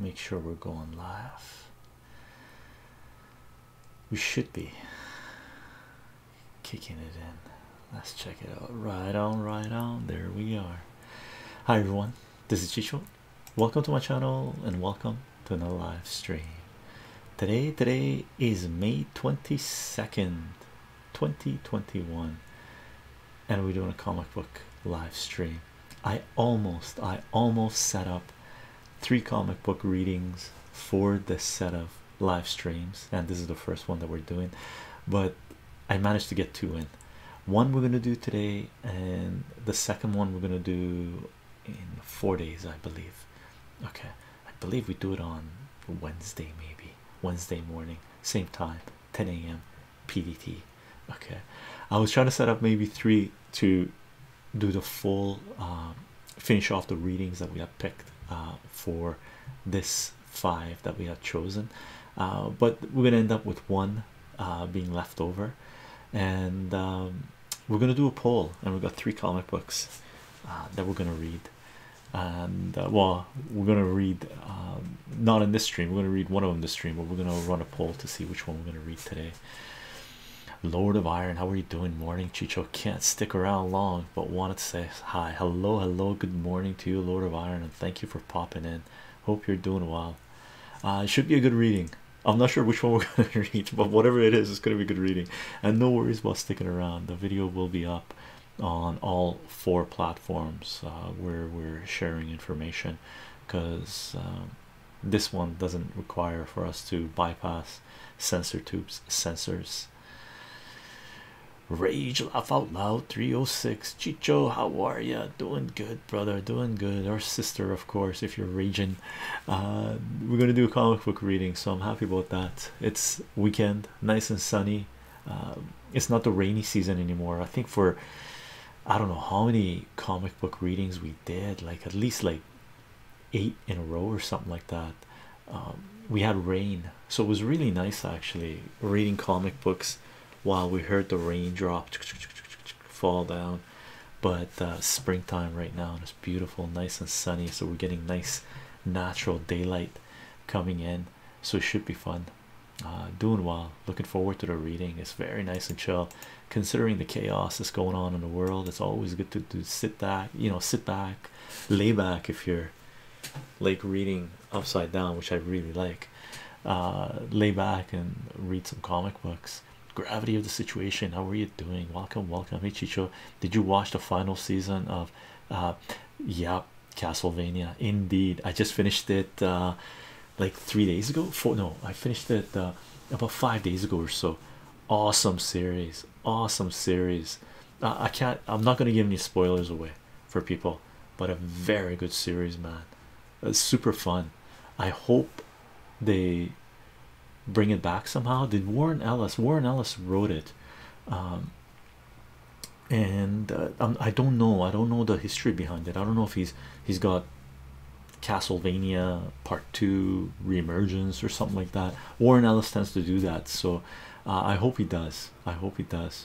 make sure we're going live. We should be kicking it in. Let's check it out. Right on, right on. There we are. Hi everyone, this is Chicho. Welcome to my channel and welcome to another live stream. Today is May 22nd, 2021, and we're doing a comic book live stream. I almost set up 3 comic book readings for this set of live streams, and this is the first one that we're doing, but I managed to get 2 in. One we're going to do today, and the second one we're going to do in 4 days, I believe. Okay, I believe we do it on Wednesday, maybe Wednesday morning, same time, 10 a.m. PDT. Okay, I was trying to set up maybe 3 to do the full finish off the readings that we have picked for this 5 that we have chosen, but we're gonna end up with 1 being left over, and we're gonna do a poll, and we've got 3 comic books that we're gonna read, and well, we're gonna read not in this stream, we're gonna read 1 of them this stream, but we're gonna run a poll to see which one we're gonna read today. Lord of Iron, how are you doing? Morning, Chicho. Can't stick around long, but wanted to say hi. Hello, hello, good morning to you, Lord of Iron, and thank you for popping in. Hope you're doing well. It should be a good reading. I'm not sure which one we're going to read, but whatever it is, it's going to be a good reading. And no worries about sticking around. The video will be up on all 4 platforms where we're sharing information, because this one doesn't require for us to bypass sensor tubes, sensors. Rage Laugh Out Loud 306, Chicho, how are ya? Doing good, brother, doing good. Or sister, of course, if you're raging. We're gonna do a comic book reading, so I'm happy about that. It's weekend, nice and sunny. It's not the rainy season anymore. I think for I don't know how many comic book readings we did, like at least like 8 in a row or something like that. We had rain, so it was really nice actually reading comic books while we heard the raindrop fall down. But springtime right now, and it's beautiful, nice and sunny, so we're getting nice natural daylight coming in, so it should be fun. Doing well, looking forward to the reading. It's very nice and chill considering the chaos that's going on in the world. It's always good to sit back, you know, sit back, lay back if you're like reading upside down, which I really like. Lay back and read some comic books. Gravity of the Situation, how are you doing? Welcome, welcome. Hey Chicho, did you watch the final season of Castlevania? Indeed, I just finished it like 3 days ago. I finished it about 5 days ago or so. Awesome series, awesome series. I'm not going to give any spoilers away for people, but a very good series, man. It's super fun. I hope they bring it back somehow. Did Warren Ellis wrote it, and I don't know the history behind it. I don't know if he's got Castlevania Part 2 Reemergence or something like that. Warren Ellis tends to do that, so I hope he does. I hope he does.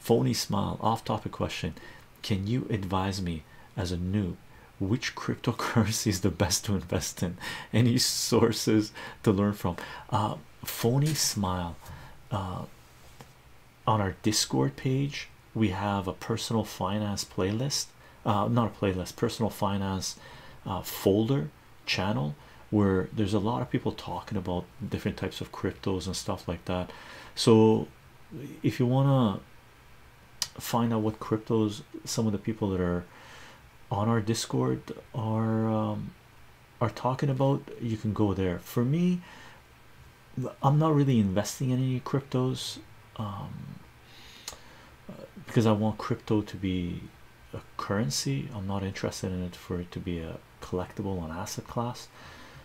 Phony Smile, off-topic question: can you advise me as a noob which cryptocurrency is the best to invest in? Any sources to learn from? Phony Smile, on our Discord page we have a personal finance playlist, personal finance folder channel, where there's a lot of people talking about different types of cryptos and stuff like that. So if you want to find out what cryptos some of the people that are on our Discord are talking about, you can go there. For me, I'm not really investing in any cryptos, because I want crypto to be a currency. I'm not interested in it for it to be a collectible, an asset class.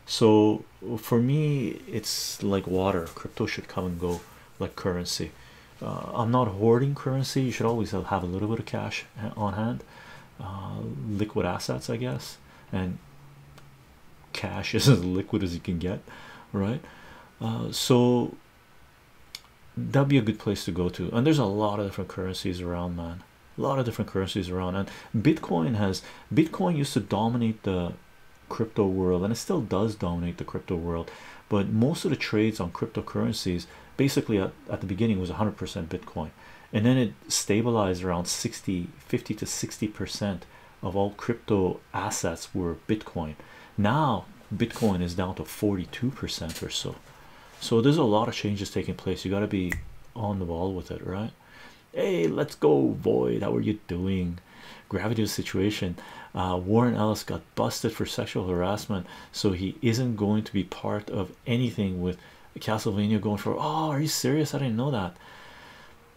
So for me, it's like water. Crypto should come and go like currency. I'm not hoarding currency. You should always have a little bit of cash on hand. Liquid assets, I guess, and cash is as liquid as you can get, right? So that'd be a good place to go to. And there's a lot of different currencies around, man. A lot of different currencies around, and Bitcoin used to dominate the crypto world, and it still does dominate the crypto world, but most of the trades on cryptocurrencies basically at the beginning was 100% Bitcoin, and then it stabilized around 50 to 60% of all crypto assets were Bitcoin. Now Bitcoin is down to 42% or so. So there's a lot of changes taking place. You got to be on the ball with it, right? Hey, let's go, Void. How are you doing? Gravity of the situation. Warren Ellis got busted for sexual harassment, so he isn't going to be part of anything with Castlevania going for. Oh, are you serious? I didn't know that.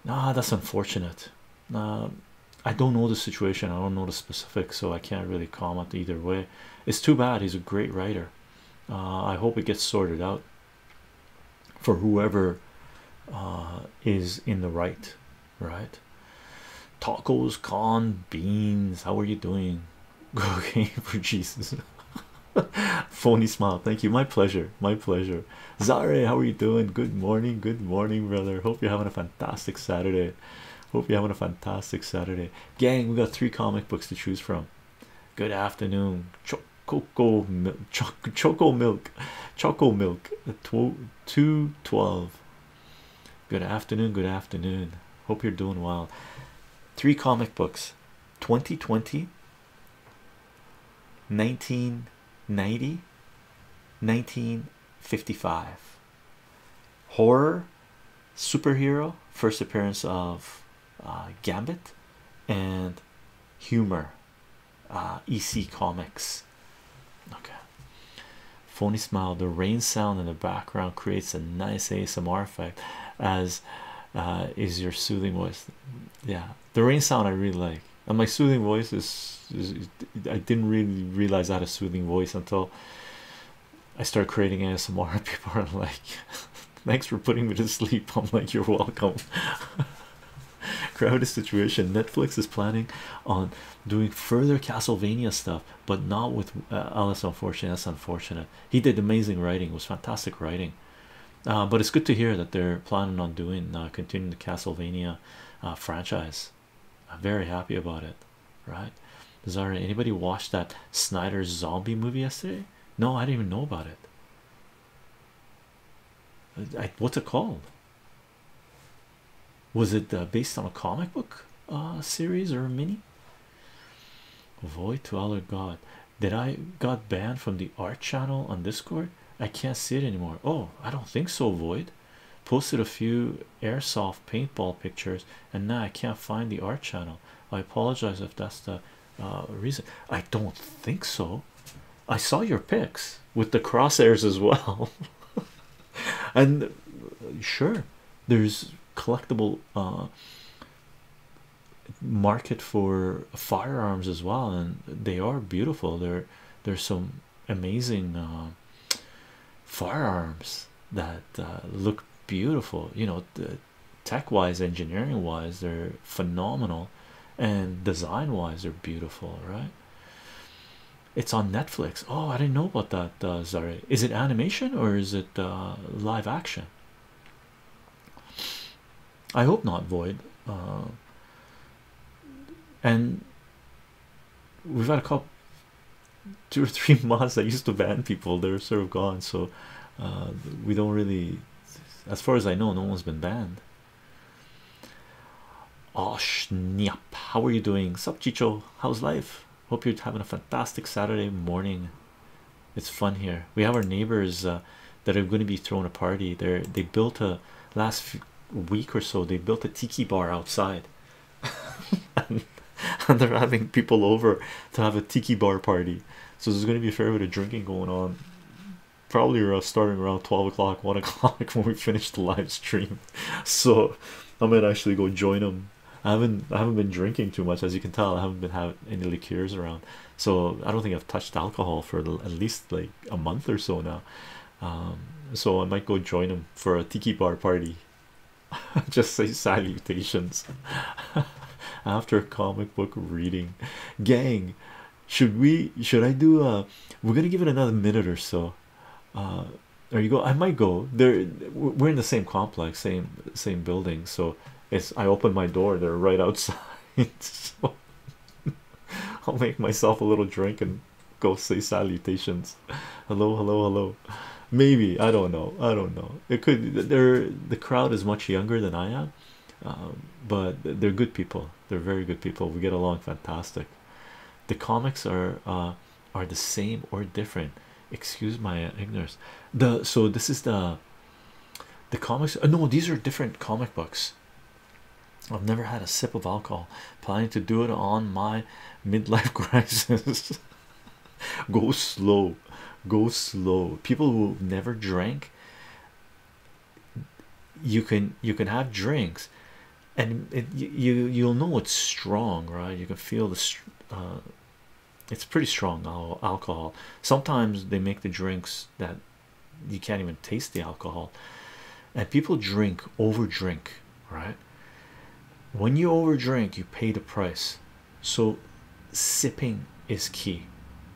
Nah, that's unfortunate. I don't know the situation. I don't know the specifics, so I can't really comment either way. It's too bad. He's a great writer. I hope it gets sorted out for whoever is in the right. Right? Tacos, con, beans. How are you doing? Go game for Jesus. Phony smile. Thank you. My pleasure. My pleasure. Zare, how are you doing? Good morning. Good morning, brother. Hope you're having a fantastic Saturday. Hope you're having a fantastic Saturday. Gang, we got 3 comic books to choose from. Good afternoon. Choco milk. 212. Good afternoon. Good afternoon. Hope you're doing well. 3 comic books: 2020, 1990, 1955. Horror, superhero, first appearance of Gambit, and humor, EC Comics. Okay. Phony smile. The rain sound in the background creates a nice ASMR effect, as is your soothing voice. Yeah, the rain sound I really like. And my soothing voice is I didn't really realize I had a soothing voice until I started creating ASMR. People are like, thanks for putting me to sleep. I'm like, you're welcome. Crowded situation. Netflix is planning on doing further Castlevania stuff, but not with Alice, unfortunately. That's unfortunate. He did amazing writing. It was fantastic writing, but it's good to hear that they're planning on doing continuing the Castlevania franchise. I'm very happy about it, right? Zara, anybody watched that Snyder zombie movie yesterday? No, I didn't even know about it. What's it called? Was it based on a comic book series or a mini? Void to all our God. Did I got banned from the art channel on Discord? I can't see it anymore. Oh, I don't think so, Void. Posted a few airsoft paintball pictures, and now I can't find the art channel. I apologize if that's the reason. I don't think so. I saw your pics with the crosshairs as well. And sure, there's collectible market for firearms as well, and they are beautiful. There's some amazing firearms that look beautiful, you know, tech wise, engineering wise, they're phenomenal, and design wise they're beautiful, right? It's on Netflix. Oh, I didn't know about that. Sorry, is it animation or is it live action? I hope not, Void. And we've had a couple 2 or 3 months that used to ban people. They're sort of gone, so we don't really, as far as I know, no one's been banned. Oh, Schniap, how are you doing? Sup, Chicho, how's life? Hope you're having a fantastic Saturday morning. It's fun here. We have our neighbors that are going to be throwing a party. They built a last week or so, they built a tiki bar outside. And they're having people over to have a tiki bar party, so there's going to be a fair bit of drinking going on, probably starting around 12 o'clock, 1 o'clock when we finish the live stream. So I might actually go join them. I haven't been drinking too much, as you can tell. I haven't been having any liqueurs around, so I don't think I've touched alcohol for at least like a month or so now. So I might go join them for a tiki bar party. Just say salutations after comic book reading. Gang, should I do we're gonna give it another minute or so. There you go. I might go there. We're in the same complex, same building, so it's, I open my door, they're right outside. So I'll make myself a little drink and ghostly salutations. Hello, hello, hello. Maybe, I don't know, I don't know. It could, the crowd is much younger than I am, but they're good people. They're very good people. We get along fantastic. The comics are the same or different? Excuse my ignorance. So this is the comics. No, these are different comic books. I've never had a sip of alcohol. Planning to do it on my midlife crisis. Go slow, go slow. People who never drank, you can have drinks, and you'll know it's strong, right? You can feel the it's pretty strong alcohol. Sometimes they make the drinks that you can't even taste the alcohol, and people drink, overdrink, right? When you overdrink, you pay the price. So sipping is key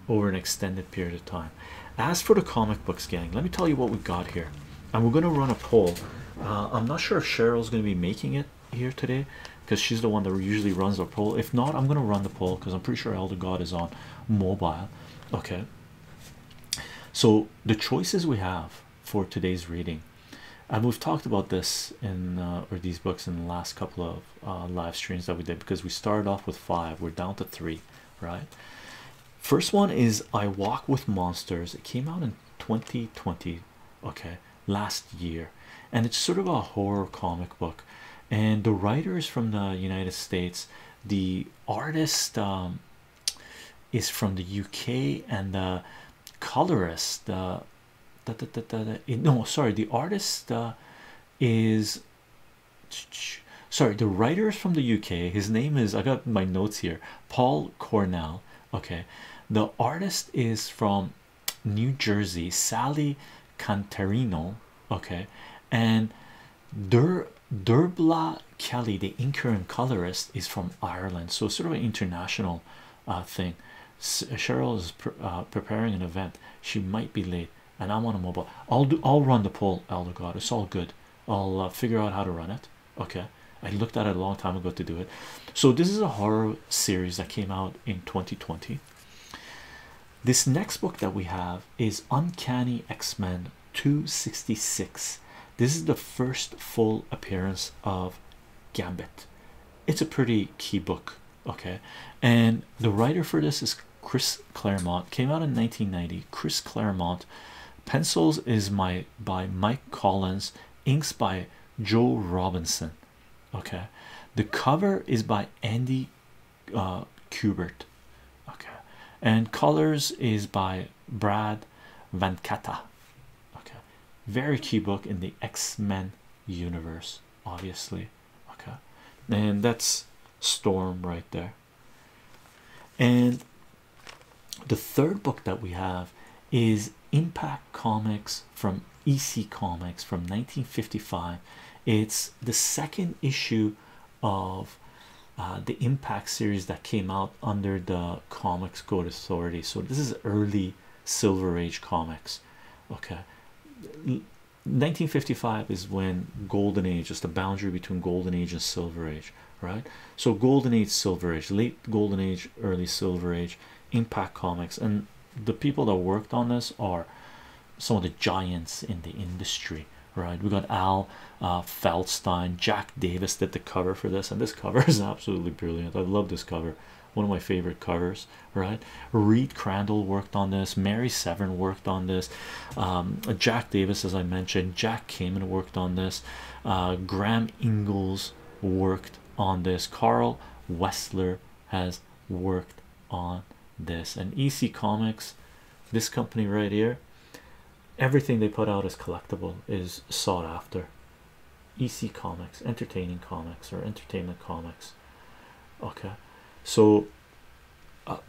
over an extended period of time. As for the comic books, gang, let me tell you what we got here, and we're going to run a poll. I'm not sure if Cheryl's going to be making it here today, because she's the one that usually runs our poll. If not, I'm going to run the poll, because I'm pretty sure Elder God is on mobile. Okay, so the choices we have for today's reading, and we've talked about this in or these books in the last couple of live streams that we did, because we started off with 5, we're down to 3, right? First one is I Walk with Monsters. It came out in 2020, okay, last year, and it's sort of a horror comic book, and the writer is from the United States, the artist is from the UK, and the colorist the writer is from the UK. His name is, I got my notes here, Paul Cornell. Okay, the artist is from New Jersey, Sally Canterino. Okay, and Deryl Kelly, the inker and colorist, is from Ireland. So sort of an international thing. Cheryl is preparing an event. She might be late, and I'm on a mobile. I'll run the poll, Elder God. It's all good. I'll figure out how to run it. Okay, I looked at it a long time ago to do it. So this is a horror series that came out in 2020. This next book that we have is Uncanny X-Men 266. This is the first full appearance of Gambit. It's a pretty key book, okay? And the writer for this is Chris Claremont. Came out in 1990. Chris Claremont. Pencils is by Mike Collins. Inks by Joe Rubinstein. Okay, the cover is by Andy Kubert. Okay, and colors is by Brad Vancata. Okay, very key book in the X-Men universe, obviously. Okay, and that's Storm right there. And the third book that we have is Impact Comics from EC Comics from 1955. It's the second issue of the Impact series that came out under the Comics Code Authority. So this is early Silver Age comics. Okay, 1955 is when Golden Age is the boundary between Golden Age and Silver Age, right? So Golden Age, Silver Age, late Golden Age, early Silver Age, Impact Comics. And the people that worked on this are some of the giants in the industry. Right, we got Al Feldstein. Jack Davis did the cover for this, and this cover is absolutely brilliant. I love this cover, one of my favorite covers, right? Reed Crandall worked on this, Mary Severin worked on this, Jack Davis, as I mentioned, Jack Kamen worked on this, Graham Ingalls worked on this, Carl Wessler has worked on this, and EC Comics, this company right here, everything they put out is collectible, is sought after. EC Comics, entertaining comics or entertainment comics. Okay, so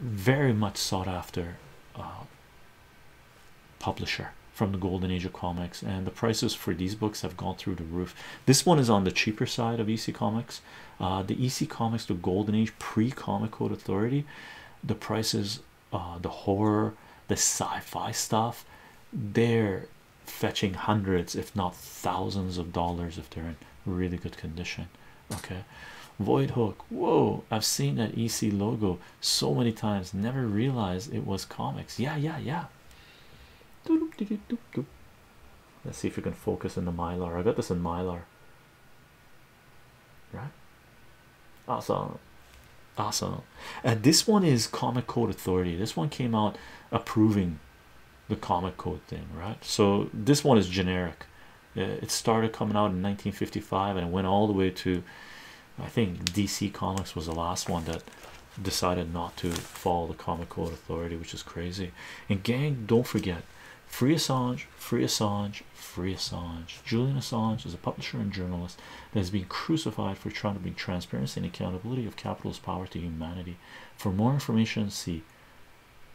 very much sought after publisher from the Golden Age of comics, and the prices for these books have gone through the roof. This one is on the cheaper side of EC Comics. The EC Comics, the Golden Age pre-Comic Code Authority, the prices, the horror, the sci-fi stuff, they're fetching hundreds if not thousands of dollars if they're in really good condition. Okay, Void Hook, whoa, I've seen that EC logo so many times, never realized it was comics. Yeah. Let's see if we can focus in the Mylar. I got this in Mylar. Right? Awesome. And this one is Comic Code Authority. This one came out approving the comic code thing, right? So this one is generic. It started coming out in 1955 and went all the way to, I think, DC Comics was the last one that decided not to follow the Comic Code Authority, which is crazy. And gang, don't forget, free Assange, free Assange, free Assange. Julian Assange is a publisher and journalist that has been crucified for trying to bring transparency and accountability of capital's power to humanity. For more information, see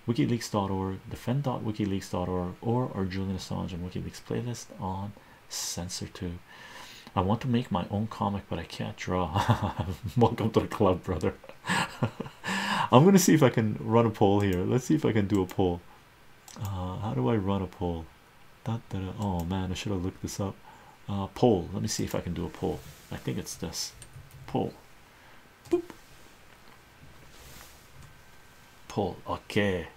wikileaks.org, defend.wikileaks.org, or our Julian Assange and WikiLeaks playlist on CensorTube. I want to make my own comic, but I can't draw. Welcome to the club, brother. I'm going to see if I can run a poll here. Let's see if I can do a poll. How do I run a poll? Oh man, I should have looked this up. Poll. Let me see if I can do a poll. I think it's this. Poll. Boop. Poll. Okay.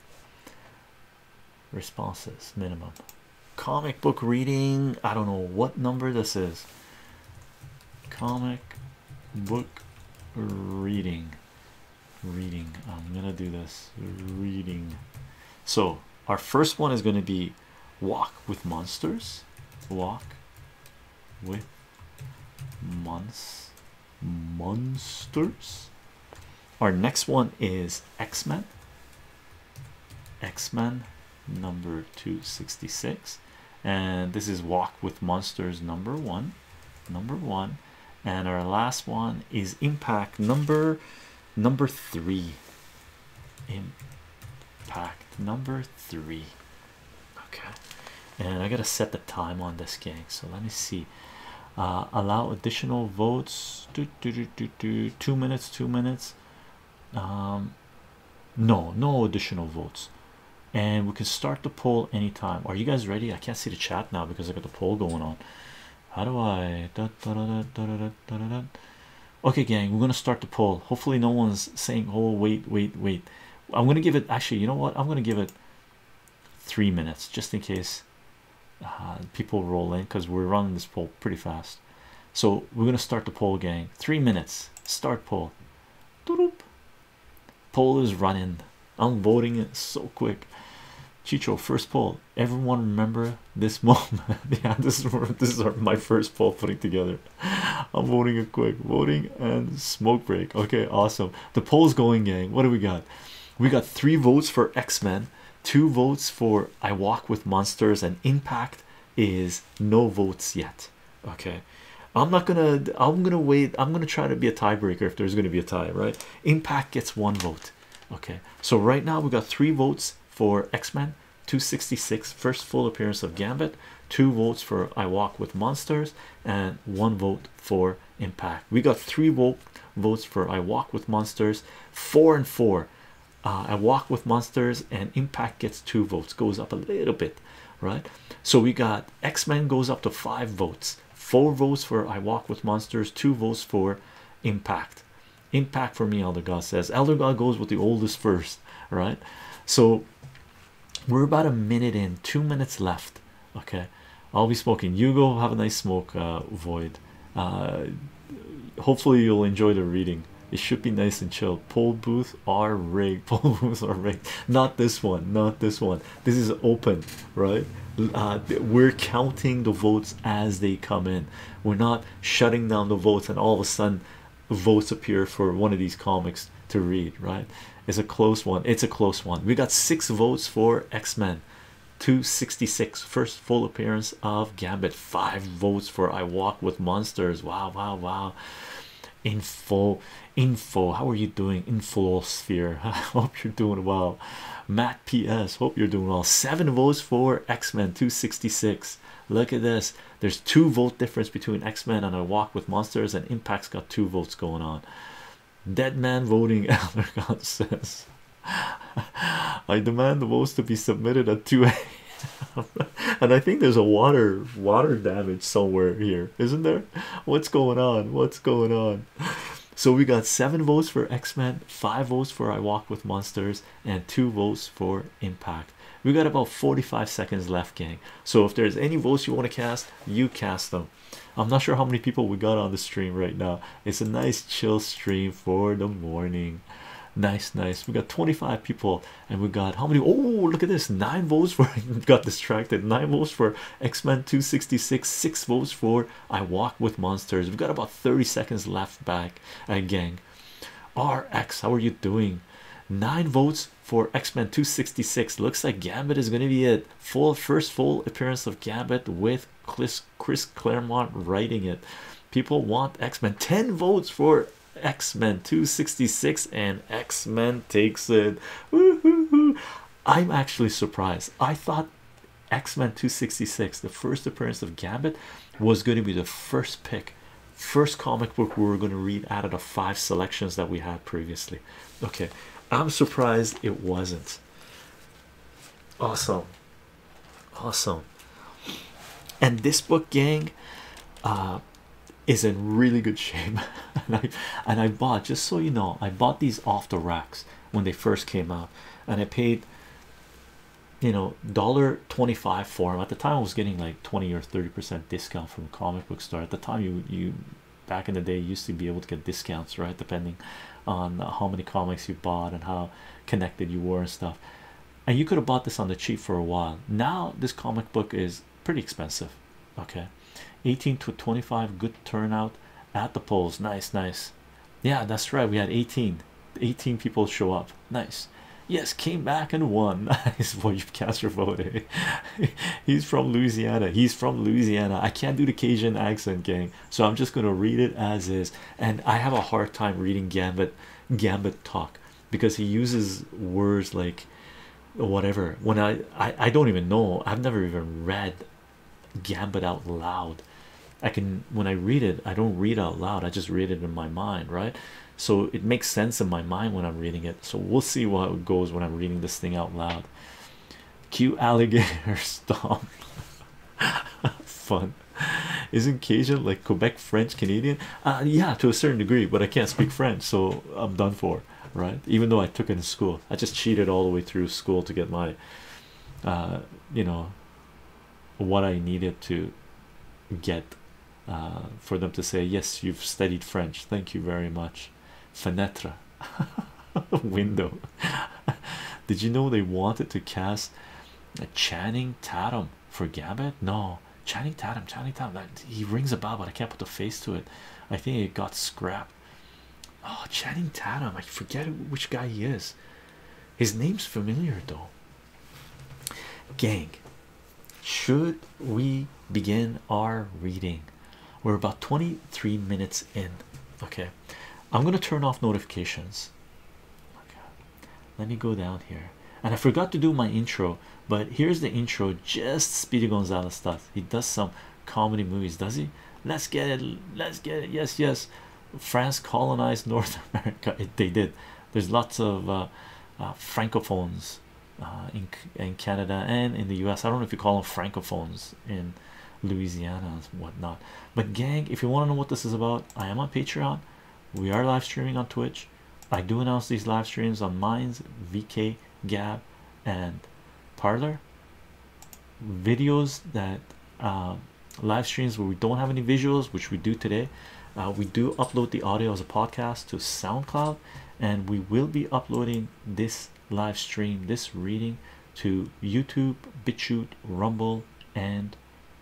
Responses. Minimum. Comic book reading. I don't know what number this is. Comic book reading. I'm going to do this. Reading. So our first one is going to be Walk with Monsters. Walk with Monsters. Our next one is X-Men. X-Men number 266. And this is Walk with Monsters number 1. And our last one is Impact number 3. Impact number 3. Okay, and I gotta set the time on this, gang, so let me see. Allow additional votes. 2 minutes, 2 minutes. No additional votes, and we can start the poll anytime. Are you guys ready? I can't see the chat now because I got the poll going on. How do I okay, gang, we're gonna start the poll. Hopefully no one's saying, oh, wait. I'm gonna give it, actually, you know what, I'm gonna give it 3 minutes just in case people roll in, because we're running this poll pretty fast. So we're gonna start the poll, gang. 3 minutes, start poll. Doop. Poll is running. I'm voting it so quick. Chicho, first poll. Everyone remember this moment? Yeah, this is my first poll putting together. I'm voting it quick. Voting and smoke break. Okay, awesome. The poll's going, gang. What do we got? We got 3 votes for X-Men, 2 votes for I Walk with Monsters, and Impact is no votes yet. Okay, I'm gonna wait. I'm gonna try to be a tiebreaker if there's gonna be a tie, right? Impact gets 1 vote. Okay, so right now we got 3 votes for X-Men 266, first full appearance of Gambit, 2 votes for I Walk with Monsters, and 1 vote for Impact. We got 3 votes for I Walk with Monsters, 4 and 4. I Walk with Monsters and Impact gets 2 votes, goes up a little bit, right? So we got X-Men goes up to 5 votes, 4 votes for I Walk with Monsters, 2 votes for Impact. Impact for me, Elder God says. Elder God goes with the oldest first, right? So we're about a minute in, 2 minutes left. Okay, I'll be smoking. You go have a nice smoke, Void. Hopefully you'll enjoy the reading. It should be nice and chill. Poll booth are rigged. Poll booths are rigged. Not this one. Not this one. This is open, right? We're counting the votes as they come in. We're not shutting down the votes and all of a sudden votes appear for one of these comics to read, right? It's a close one. It's a close one. We got 6 votes for X-Men 266, first full appearance of Gambit, 5 votes for I Walk with Monsters. Wow. Info, how are you doing? Infosphere, I hope you're doing well. Matt PS, hope you're doing well. 7 votes for X-Men 266. Look at this. There's 2 vote difference between X-Men and I Walk with Monsters, and Impact's got 2 votes going on. Dead man voting, Elder God says. I demand the votes to be submitted at 2 a.m. And I think there's a water damage somewhere here, isn't there? What's going on? So we got 7 votes for X-Men, 5 votes for I Walk with Monsters, and 2 votes for Impact. We got about 45 seconds left, gang. So if there's any votes you want to cast, you cast them. I'm not sure how many people we got on the stream right now. It's a nice chill stream for the morning. Nice, nice. We got 25 people, and we got how many? Oh, look at this. 9 votes for got distracted. 9 votes for X-Men 266, 6 votes for I Walk with Monsters. We've got about 30 seconds left back, gang. RX, how are you doing? 9 votes for X-Men 266. Looks like Gambit is going to be it. First full appearance of Gambit with Chris Claremont writing it. People want X-Men. 10 votes for X-Men 266, and X-Men takes it. Woo-hoo-hoo. I'm actually surprised. I thought X-Men 266, the first appearance of Gambit, was going to be the first pick, first comic book we were going to read out of the 5 selections that we had previously. Okay, I'm surprised it wasn't. Awesome, awesome. And this book, gang, is in really good shape. and I bought, just so you know, I bought these off the racks when they first came out, and I paid, you know, $1.25 for them. At the time I was getting like 20 or 30% discount from a comic book store. At the time, you back in the day used to be able to get discounts, right, depending on how many comics you bought and how connected you were and stuff. And you could have bought this on the cheap for a while. Now this comic book is pretty expensive. Okay, 18 to 25, good turnout at the polls. Nice, nice. Yeah, that's right, we had 18 people show up. Nice. Yes, came back and won. Nice. Boy, you've cast your vote, eh? He's from Louisiana. He's from Louisiana. I can't do the Cajun accent, gang, so I'm just gonna read it as is. And I have a hard time reading Gambit talk, because he uses words like whatever when I don't even know. I've never even read Gambit out loud. I can, when I read it, I don't read out loud, I just read it in my mind, right? So it makes sense in my mind when I'm reading it. So we'll see how it goes when I'm reading this thing out loud. Cute alligator stomp. Fun. Isn't Cajun like Quebec, French, Canadian? Yeah, to a certain degree, but I can't speak French, so I'm done for, right? Even though I took it in school, I just cheated all the way through school to get my you know, what I needed to get for them to say, yes, you've studied French, thank you very much. Fenêtre. Window. Did you know they wanted to cast Channing Tatum for Gambit? No, Channing Tatum, he rings a bell, but I can't put the face to it. I think it got scrapped. Oh, Channing Tatum, I forget which guy he is. His name's familiar though, gang. Should we begin our reading? We're about 23 minutes in. Okay, I'm gonna turn off notifications. Okay, let me go down here, and I forgot to do my intro, but here's the intro, just Speedy Gonzalez stuff. He does some comedy movies, does he? Let's get it, let's get it. Yes, yes, France colonized North America. They did. There's lots of francophones in Canada and in the US. I don't know if you call them francophones in Louisiana and whatnot. But gang, if you want to know what this is about, I am on Patreon. We are live streaming on Twitch. I do announce these live streams on Minds, VK, Gab, and Parlor. Videos that live streams where we don't have any visuals, which we do today. We do upload the audio as a podcast to SoundCloud, and we will be uploading this live stream, this reading, to YouTube, BitChute, Rumble, and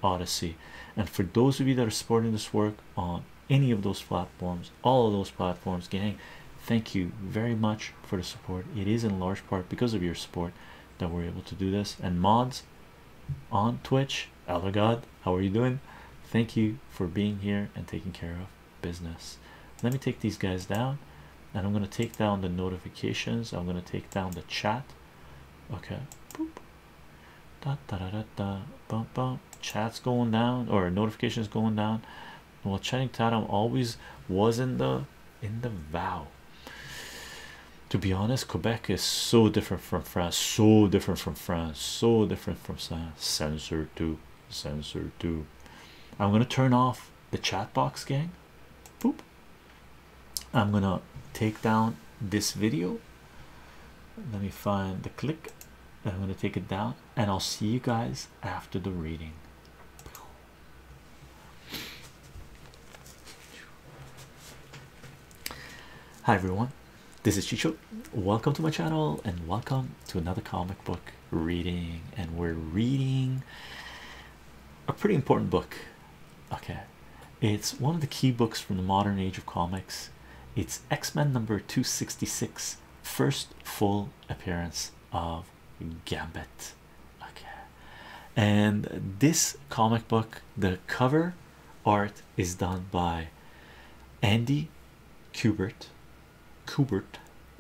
Odyssey. And for those of you that are supporting this work on any of those platforms, all of those platforms, gang, thank you very much for the support. It is in large part because of your support that we're able to do this. And mods on Twitch, Eldergod, how are you doing? Thank you for being here and taking care of business. Let me take these guys down. And I'm going to take down the notifications. I'm going to take down the chat. Okay. Boop. Da, da, da, da, da. Bum, bum. Chat's going down, or notifications going down. Well, Channing Tatum always was in the vow. To be honest, Quebec is so different from France. So different from France. So different from France. Censor 2. Censor 2. I'm going to turn off the chat box, gang. Boop. I'm gonna take down this video. Let me find the click. I'm gonna take it down, and I'll see you guys after the reading. Hi everyone, this is Chicho. Welcome to my channel and welcome to another comic book reading, and we're reading a pretty important book. Okay, it's one of the key books from the modern age of comics. It's X-Men number 266, first full appearance of Gambit. Okay, and this comic book, the cover art is done by Andy Kubert.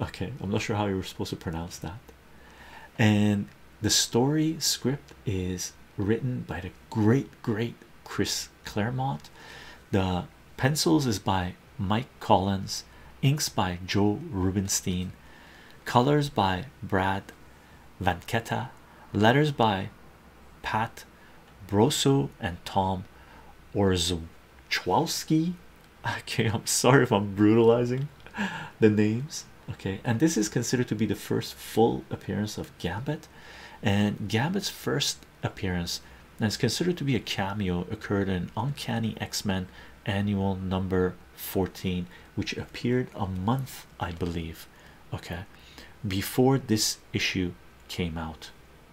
Okay, I'm not sure how you were supposed to pronounce that. And the story script is written by the great Chris Claremont. The pencils is by Mike Collins, inks by Joe Rubinstein, colors by Brad Vancata, letters by Pat Brosso and Tom Orzechowski. Okay, I'm sorry if I'm brutalizing the names. Okay, and this is considered to be the first full appearance of Gambit, and Gambit's first appearance, and it's considered to be a cameo, occurred in Uncanny X-Men annual number 14, which appeared a month, I believe, okay, before this issue came out.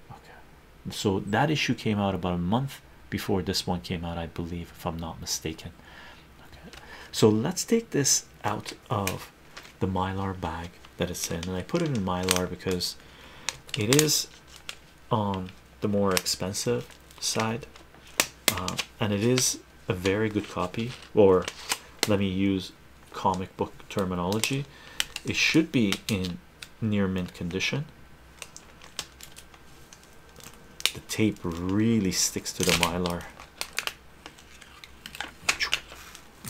Okay, so that issue came out about a month before this one came out, I believe, if I'm not mistaken. Okay, so let's take this out of the Mylar bag that it's in, and I put it in Mylar because it is on the more expensive side, and it is a very good copy, or let me use comic book terminology, it should be in near mint condition. The tape really sticks to the Mylar.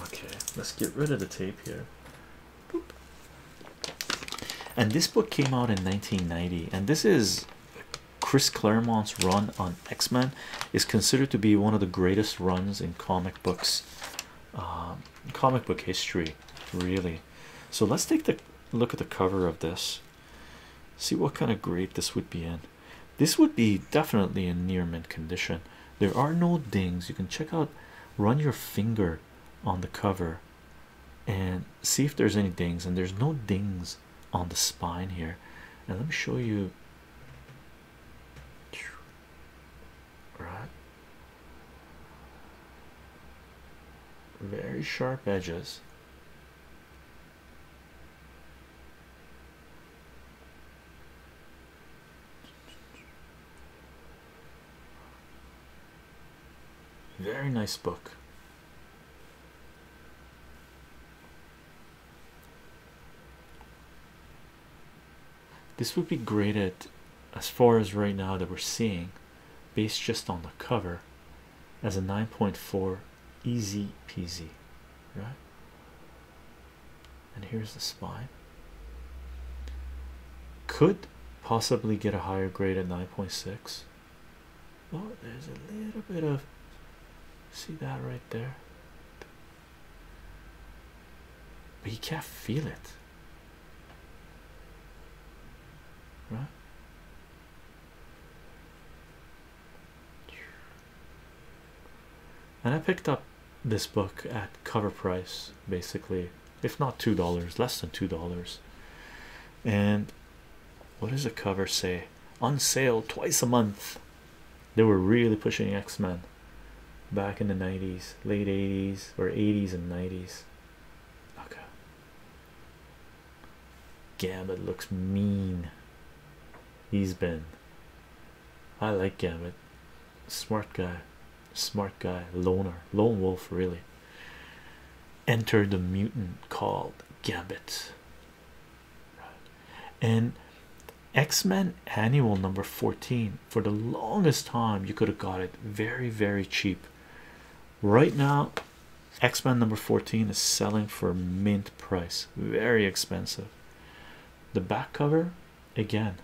Okay, let's get rid of the tape here. And this book came out in 1990, and this is Chris Claremont's run on X-Men, is considered to be one of the greatest runs in comic books, comic book history, really. So let's take a look at the cover of this, see what kind of grade this would be in. This would be definitely in near mint condition. There are no dings. You can check out, run your finger on the cover and see if there's any dings, and there's no dings on the spine here. And let me show you. Right, very sharp edges. Very nice book. This would be graded, as far as right now that we're seeing, based just on the cover, as a 9.4, easy peasy, right? And here's the spine. Could possibly get a higher grade at 9.6. Oh, there's a little bit of, see that right there? But you can't feel it, right? And I picked up this book at cover price, basically, if not $2, less than $2. And what does the cover say? On sale twice a month. They were really pushing X-Men back in the 90s, late 80s, or 80s and 90s. Okay. Gambit looks mean. He's been. I like Gambit. Smart guy. Smart guy, loner, lone wolf, really. Enter the mutant called Gambit. And X-Men annual number 14, for the longest time you could have got it very cheap. Right now X-Men number 14 is selling for mint price, very expensive. The back cover again,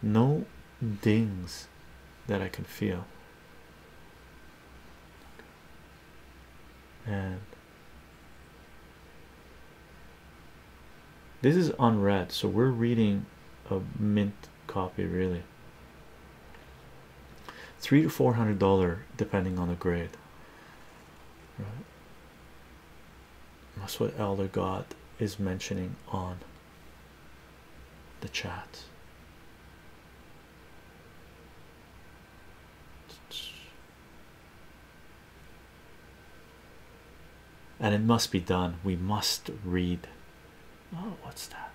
no dings that I can feel. And This is unread, so we're reading a mint copy, really. $300 to $400 depending on the grade, right? That's what Elder God is mentioning on the chat. And it must be done. We must read. Oh, what's that?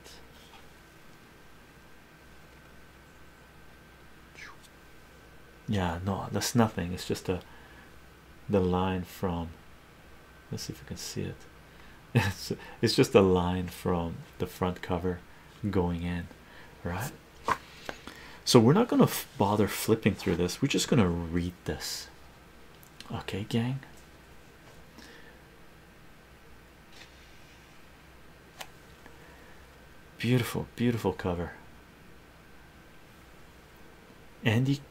Yeah, no, that's nothing. It's just the line from, let's see if we can see it. It's just a line from the front cover going in, right? So we're not going to bother flipping through this. We're just going to read this. Okay, gang? Beautiful, beautiful cover. Andy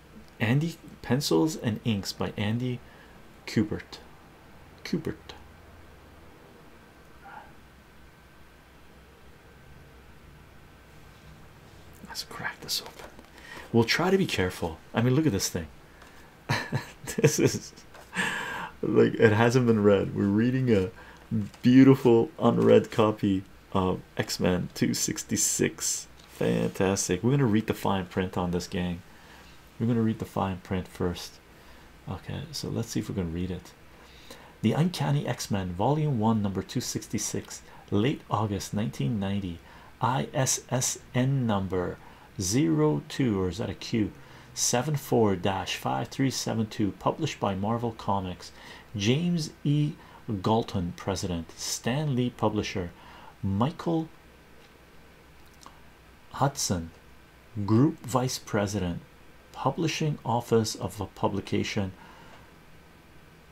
Pencils and Inks by Andy Kubert. Let's crack this open. We'll try to be careful. I mean, look at this thing. This is like, it hasn't been read. We're reading a beautiful unread copy of X-Men 266. Fantastic. We're gonna read the fine print on this, gang. We're gonna read the fine print first. Okay, so let's see if we can read it. The Uncanny X-Men, Volume 1, Number 266, late August 1990, ISSN number 02, or is that a Q? 74-5372, published by Marvel Comics. James E. Galton, President. Stan Lee, Publisher. Michael Hudson, Group Vice President, Publishing Office of a Publication.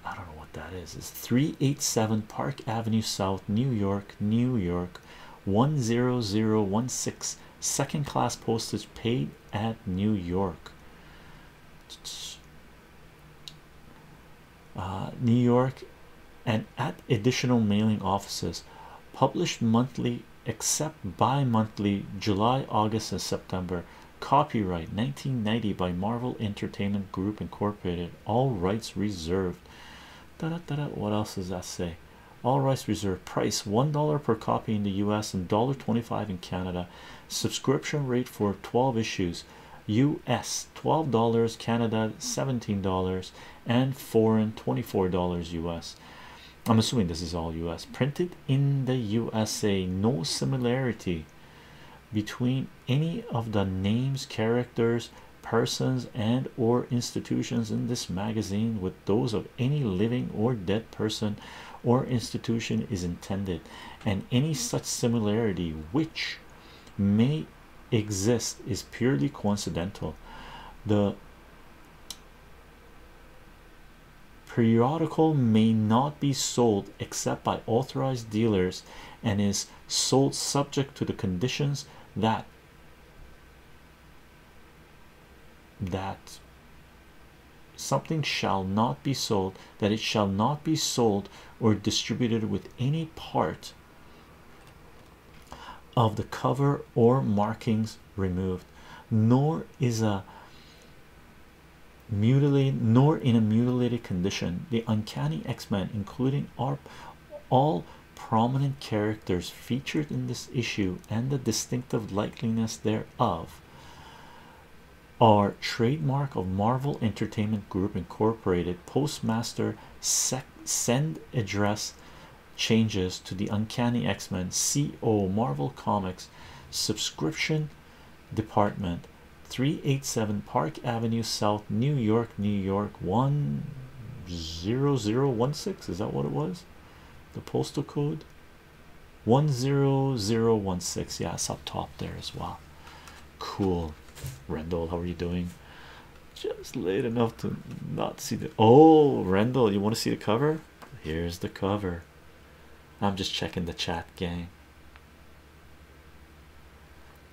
I don't know what that is. It's 387 Park Avenue South, New York, New York 10016, second class postage paid at New York. New York and at additional mailing offices. Published monthly except bi-monthly, July, August, and September. Copyright 1990 by Marvel Entertainment Group Incorporated. All rights reserved. What else does that say? All rights reserved. Price $1 per copy in the US and $1.25 in Canada. Subscription rate for 12 issues. US $12, Canada $17, and foreign $24 US. I'm assuming this is all US. Printed in the USA. No similarity between any of the names, characters, persons, and or institutions in this magazine with those of any living or dead person or institution is intended, and any such similarity which may exist is purely coincidental. The periodical may not be sold except by authorized dealers and is sold subject to the conditions that something shall not be sold, that it shall not be sold or distributed with any part of the cover or markings removed, nor is a mutilated, nor in a mutilated condition. The Uncanny X-Men, including all prominent characters featured in this issue and the distinctive likeliness thereof, are trademark of Marvel Entertainment Group Incorporated. Postmaster send address changes to the Uncanny X-Men, CO Marvel Comics, Subscription Department, 387 Park Avenue South, New York, New York 10016. Is that what it was? The postal code 10016. Yeah, it's up top there as well. Cool. Rendell, how are you doing? Just late enough to not see the, oh, Rendell, you want to see the cover? Here's the cover. I'm just checking the chat, gang.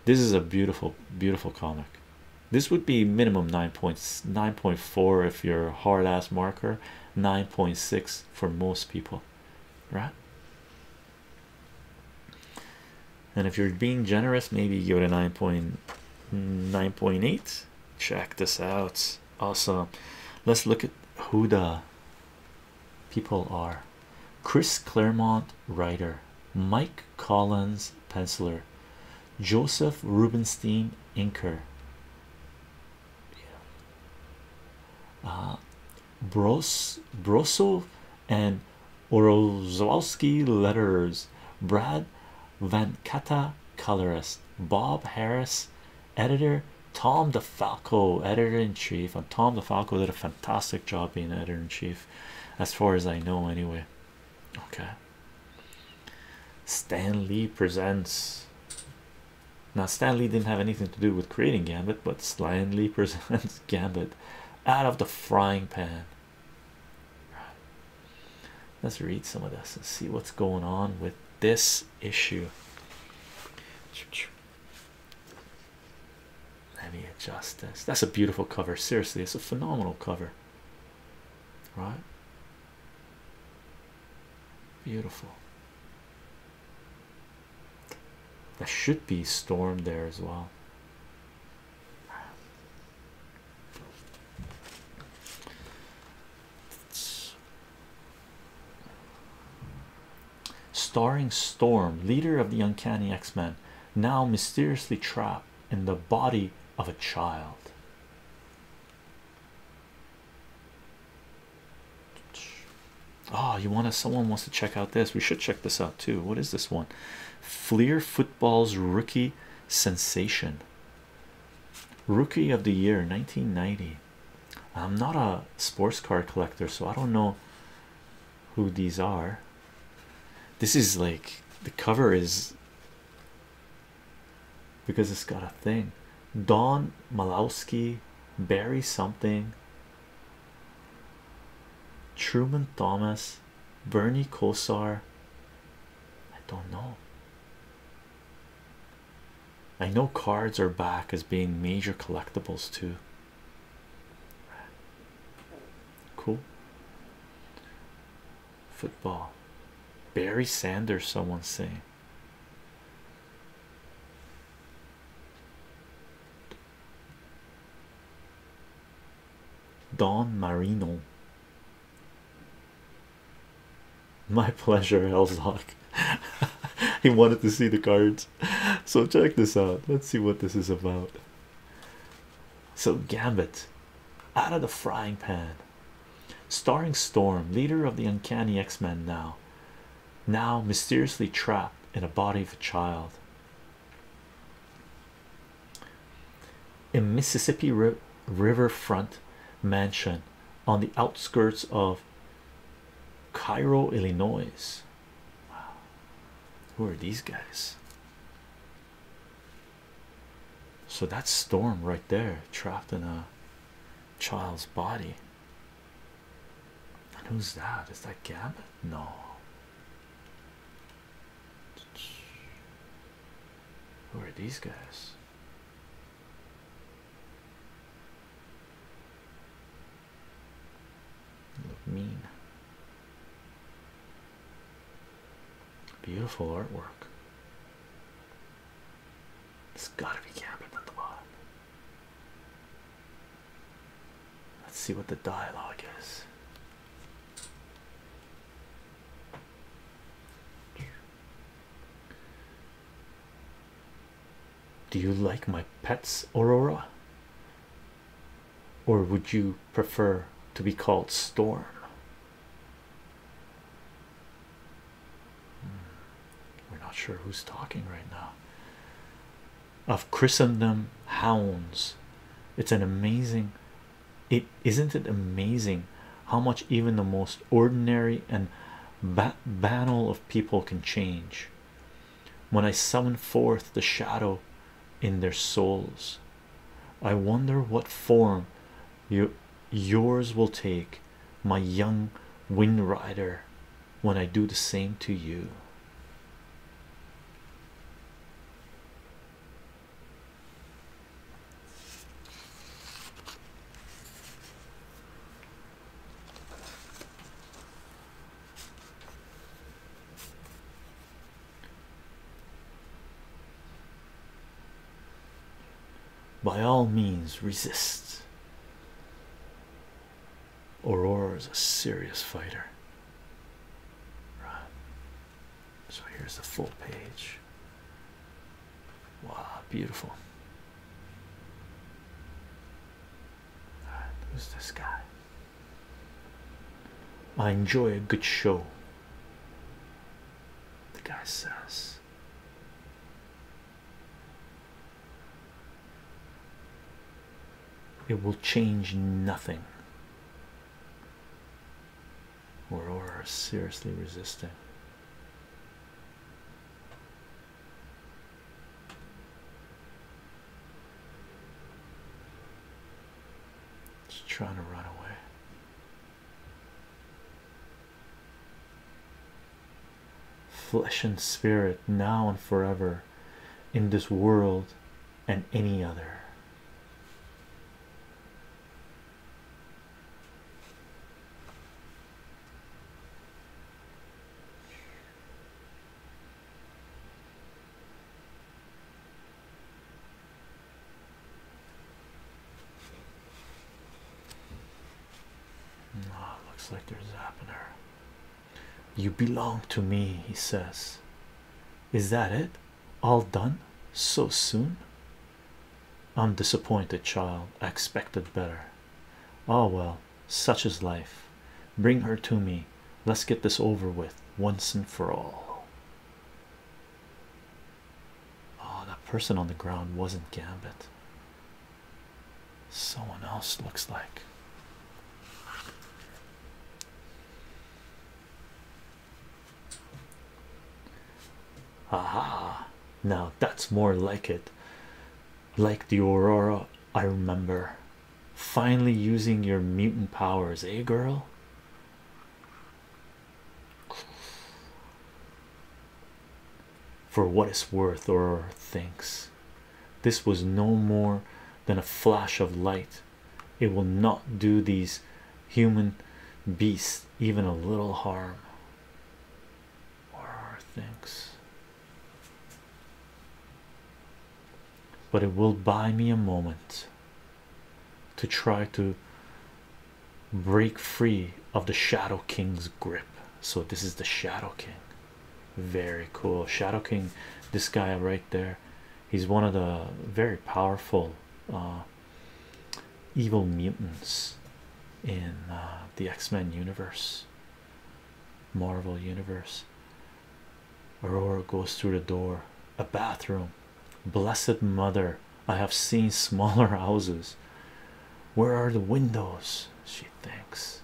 This is a beautiful, beautiful comic. This would be minimum 9.4 if you're a hard ass marker, 9.6 for most people, right? And if you're being generous, maybe you give it a 9.8. Check this out. Awesome. Let's look at who the people are. Chris Claremont, writer. Mike Collins, penciler. Joseph Rubinstein, inker. Brosso and Orozowski, letters. Brad Vancata, colorist. Bob Harris, editor. Tom DeFalco, editor-in-chief. And Tom DeFalco did a fantastic job being editor-in-chief, as far as I know anyway. Okay. Stan Lee presents. Now, Stan Lee didn't have anything to do with creating Gambit, but Stan Lee presents Gambit out of the frying pan. Let's read some of this and see what's going on with this issue. Let me adjust this. That's a beautiful cover. Seriously, it's a phenomenal cover, right? Beautiful. That should be Storm there as well. Starring Storm, leader of the Uncanny X-Men, now mysteriously trapped in the body of a child. Oh, you want to, someone wants to check out this. We should check this out too. What is this one? Fleer Football's rookie sensation. Rookie of the year 1990. I'm not a sports card collector, so I don't know who these are. This is like, the cover is, because it's got a thing. Don Malowski, Barry something, Truman Thomas, Bernie Kosar. I don't know. I know cards are back as being major collectibles too. Cool. Football. Barry Sanders, someone's saying. Don Marino. My pleasure, Elzock. He wanted to see the cards. So check this out. Let's see what this is about. So Gambit, out of the frying pan. Starring Storm, leader of the Uncanny X-Men now mysteriously trapped in a body of a child. In Mississippi riverfront mansion on the outskirts of Cairo, Illinois. Wow. Who are these guys? So that's Storm right there, trapped in a child's body. And who's that? Is that Gambit? No. Who are these guys? Look mean. Beautiful artwork. It's gotta be Gambit at the bottom. Let's see what the dialogue is. Do you like my pets, Aurora? Or would you prefer to be called Storm? We're not sure who's talking right now. I've christened them hounds. Isn't it amazing how much even the most ordinary and banal of people can change? When I summon forth the shadow in their souls, I wonder what form yours will take, my young wind rider, when I do the same to you. by all means resist. Aurora is a serious fighter. Right. So here's the full page. Wow, beautiful. All right, who's this guy? I enjoy a good show, the guy says. It will change nothing. Aurora is seriously resisting. She's trying to run away. Flesh and spirit, now and forever, in this world and any other. You belong to me, he says. Is that it? All done? So soon? I'm disappointed, child. I expected better. Oh well, such is life. Bring her to me. Let's get this over with once and for all. Oh, that person on the ground wasn't Gambit. Someone else, looks like. Aha, now that's more like it. Like the Aurora I remember. Finally using your mutant powers, eh, girl? For what it's worth, Aurora thinks. This was no more than a flash of light. It will not do these human beasts even a little harm. Aurora thinks. But it will buy me a moment to try to break free of the Shadow King's grip. So this is the Shadow King. Very cool. Shadow King, this guy right there, he's one of the very powerful evil mutants in the X-Men universe, Marvel universe. Aurora goes through the door, a bathroom. Blessed mother, I have seen smaller houses. Where are the windows? She thinks.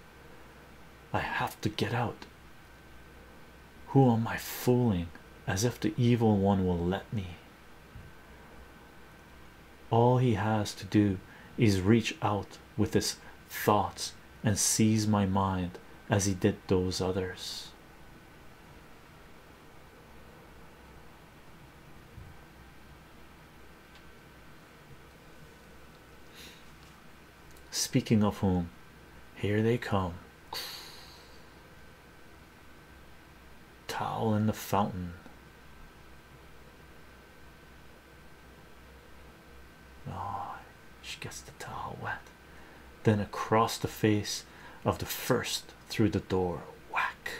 I have to get out. Who am I fooling? As if the evil one will let me. All he has to do is reach out with his thoughts and seize my mind as he did those others. Speaking of whom, here they come. Towel in the fountain. Oh, she gets the towel wet. Then across the face of the first through the door. Whack.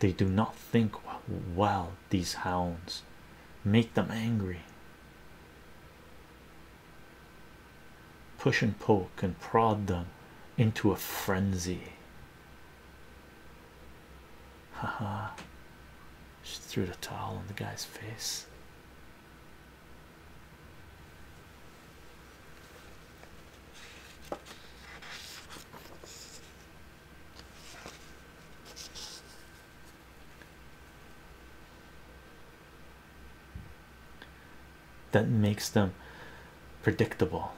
They do not think well, these hounds. Make them angry. Push and poke and prod them into a frenzy. Haha. She threw the towel in the guy's face. That makes them predictable.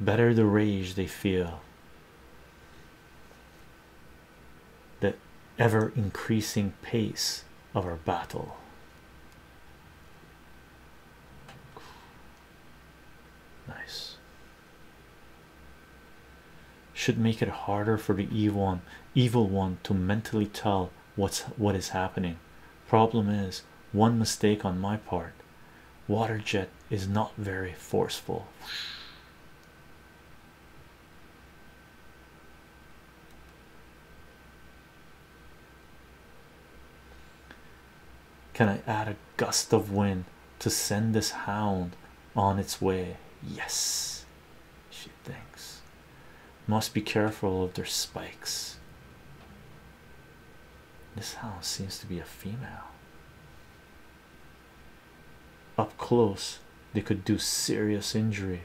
Better the rage they feel, the ever-increasing pace of our battle. Nice. Should make it harder for the evil one to mentally tell what is happening. Problem is, one mistake on my part, water jet is not very forceful. Can I add a gust of wind to send this hound on its way? Yes, she thinks. Must be careful of their spikes. This hound seems to be a female. Up close, they could do serious injury,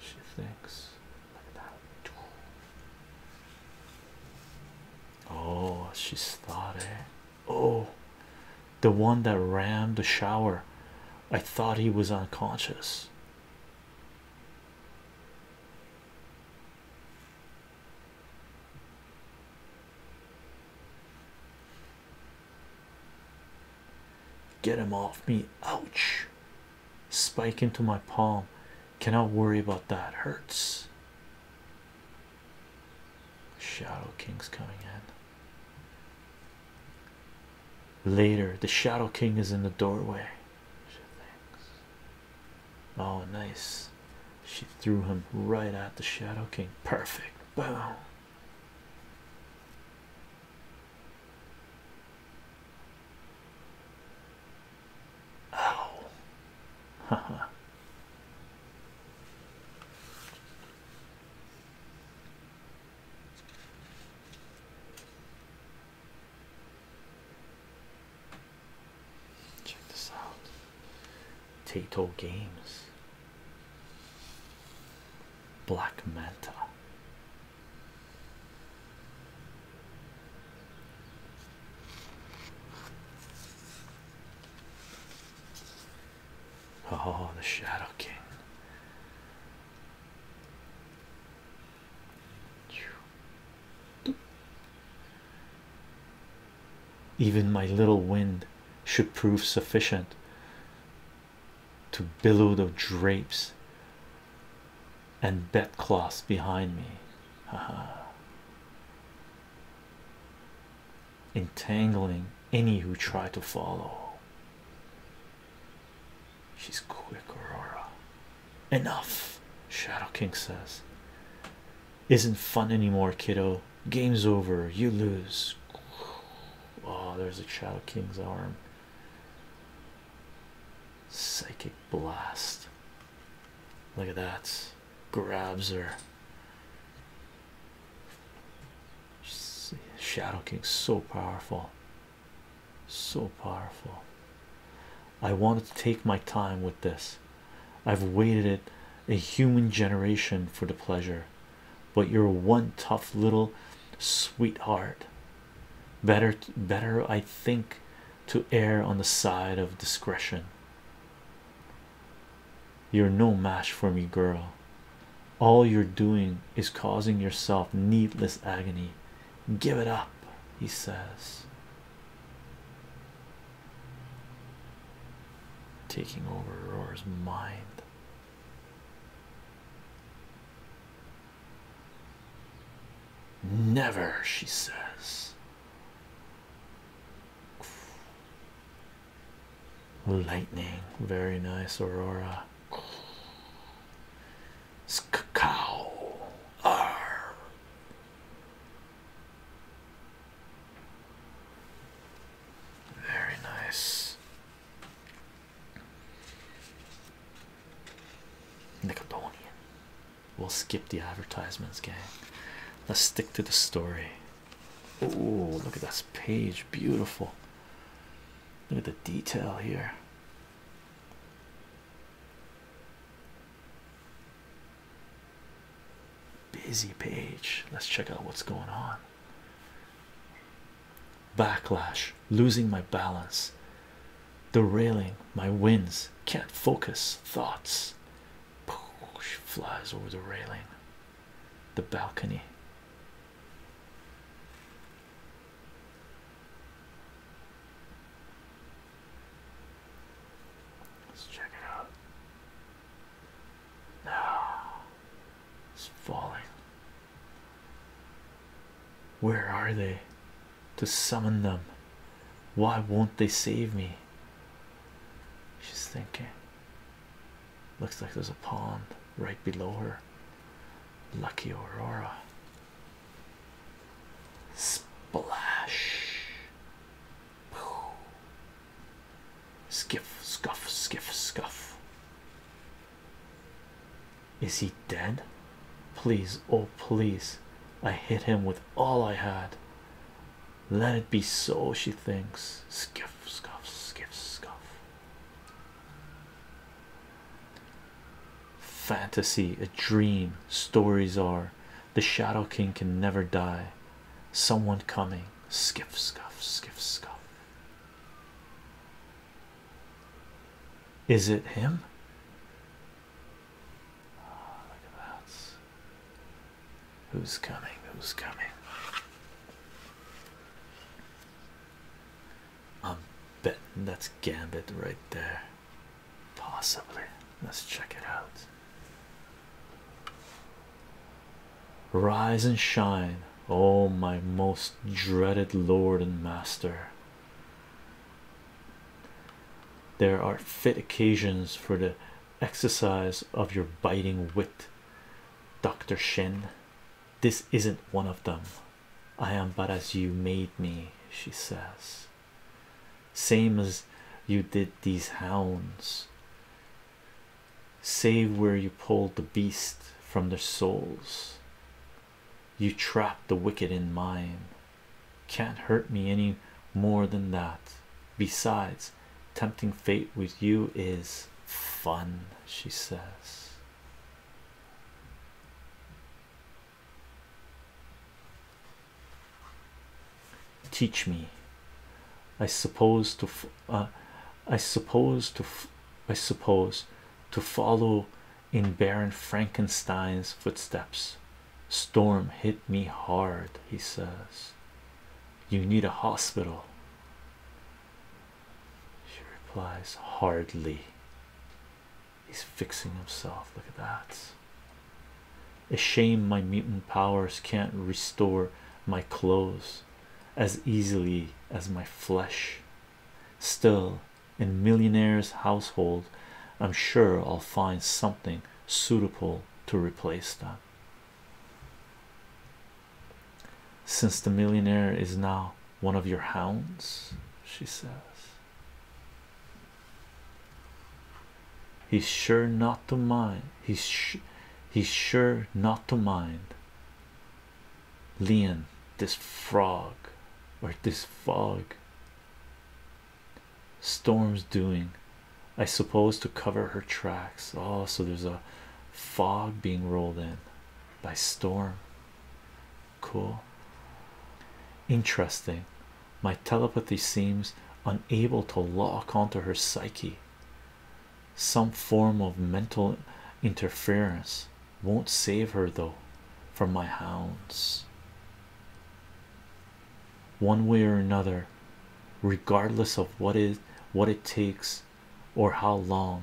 she thinks. Look at that. Oh, she's thought, eh? Oh, the one that rammed the shower. I thought he was unconscious. Get him off me. Ouch. Spike into my palm. Cannot worry about that. Hurts. Shadow King's coming in. Later, the Shadow King is in the doorway. She thinks. Oh, nice. She threw him right at the Shadow King. Perfect. Boom. Check this out. Taito Games. Black Manta. Oh, the Shadow King. Even my little wind should prove sufficient to billow the drapes and bedcloths behind me. Entangling any who try to follow. She's quick, Aurora. Enough, Shadow King says. Isn't fun anymore, kiddo. Game's over. You lose. Oh, there's a Shadow King's arm. Psychic blast. Look at that. Grabs her. Shadow King's so powerful. So powerful. I wanted to take my time with this. I've waited a human generation for the pleasure, but you're one tough little sweetheart. Better I think to err on the side of discretion. You're no match for me, girl. All you're doing is causing yourself needless agony. Give it up, he says. Taking over Aurora's mind. Never, she says. Lightning, very nice, Aurora. Skakao. Arr. Very nice. Nickelodeon. We'll skip the advertisements, gang. Let's stick to the story. Oh, look at this page. Beautiful. Look at the detail here. Busy page. Let's check out what's going on. Backlash. Losing my balance. Derailing my winds. Can't focus. Thoughts. She flies over the railing, the balcony. Let's check it out. Ah, it's falling. Where are they? To summon them. Why won't they save me? She's thinking. Looks like there's a pond right below her. Lucky Aurora. Splash. Pooh. Skiff, scuff, skiff, scuff. Is he dead? Please, oh please. I hit him with all I had. Let it be so, she thinks. Skiff, scuff, skiff, scuff. Fantasy, a dream. Stories are. The Shadow King can never die. Someone coming. Skiff, scuff, skiff, scuff. Is it him? Oh, look at that. Who's coming? Who's coming? I'm betting that's Gambit right there. Possibly. Let's check it out. Rise and shine, oh my most dreaded lord and master. There are fit occasions for the exercise of your biting wit, Dr. Shin. This isn't one of them. I am but as you made me, she says. Same as you did these hounds, save where you pulled the beast from their souls. You trapped the wicked in mine. Can't hurt me any more than that. Besides, tempting fate with you is fun, she says. Teach me. I suppose to follow in Baron Frankenstein's footsteps. Storm hit me hard, he says. You need a hospital. She replies, hardly. He's fixing himself, look at that. A shame my mutant powers can't restore my clothes as easily as my flesh. Still, in millionaire's household, I'm sure I'll find something suitable to replace them. Since the millionaire is now one of your hounds, she says. He's sure not to mind. He's sure not to mind. Leon, this frog. Or this fog. Storm's doing, I suppose, to cover her tracks. Oh, so there's a fog being rolled in by storm. Cool. Interesting. My telepathy seems unable to lock onto her psyche. Some form of mental interference won't save her though from my hounds. One way or another, regardless of what it takes or how long,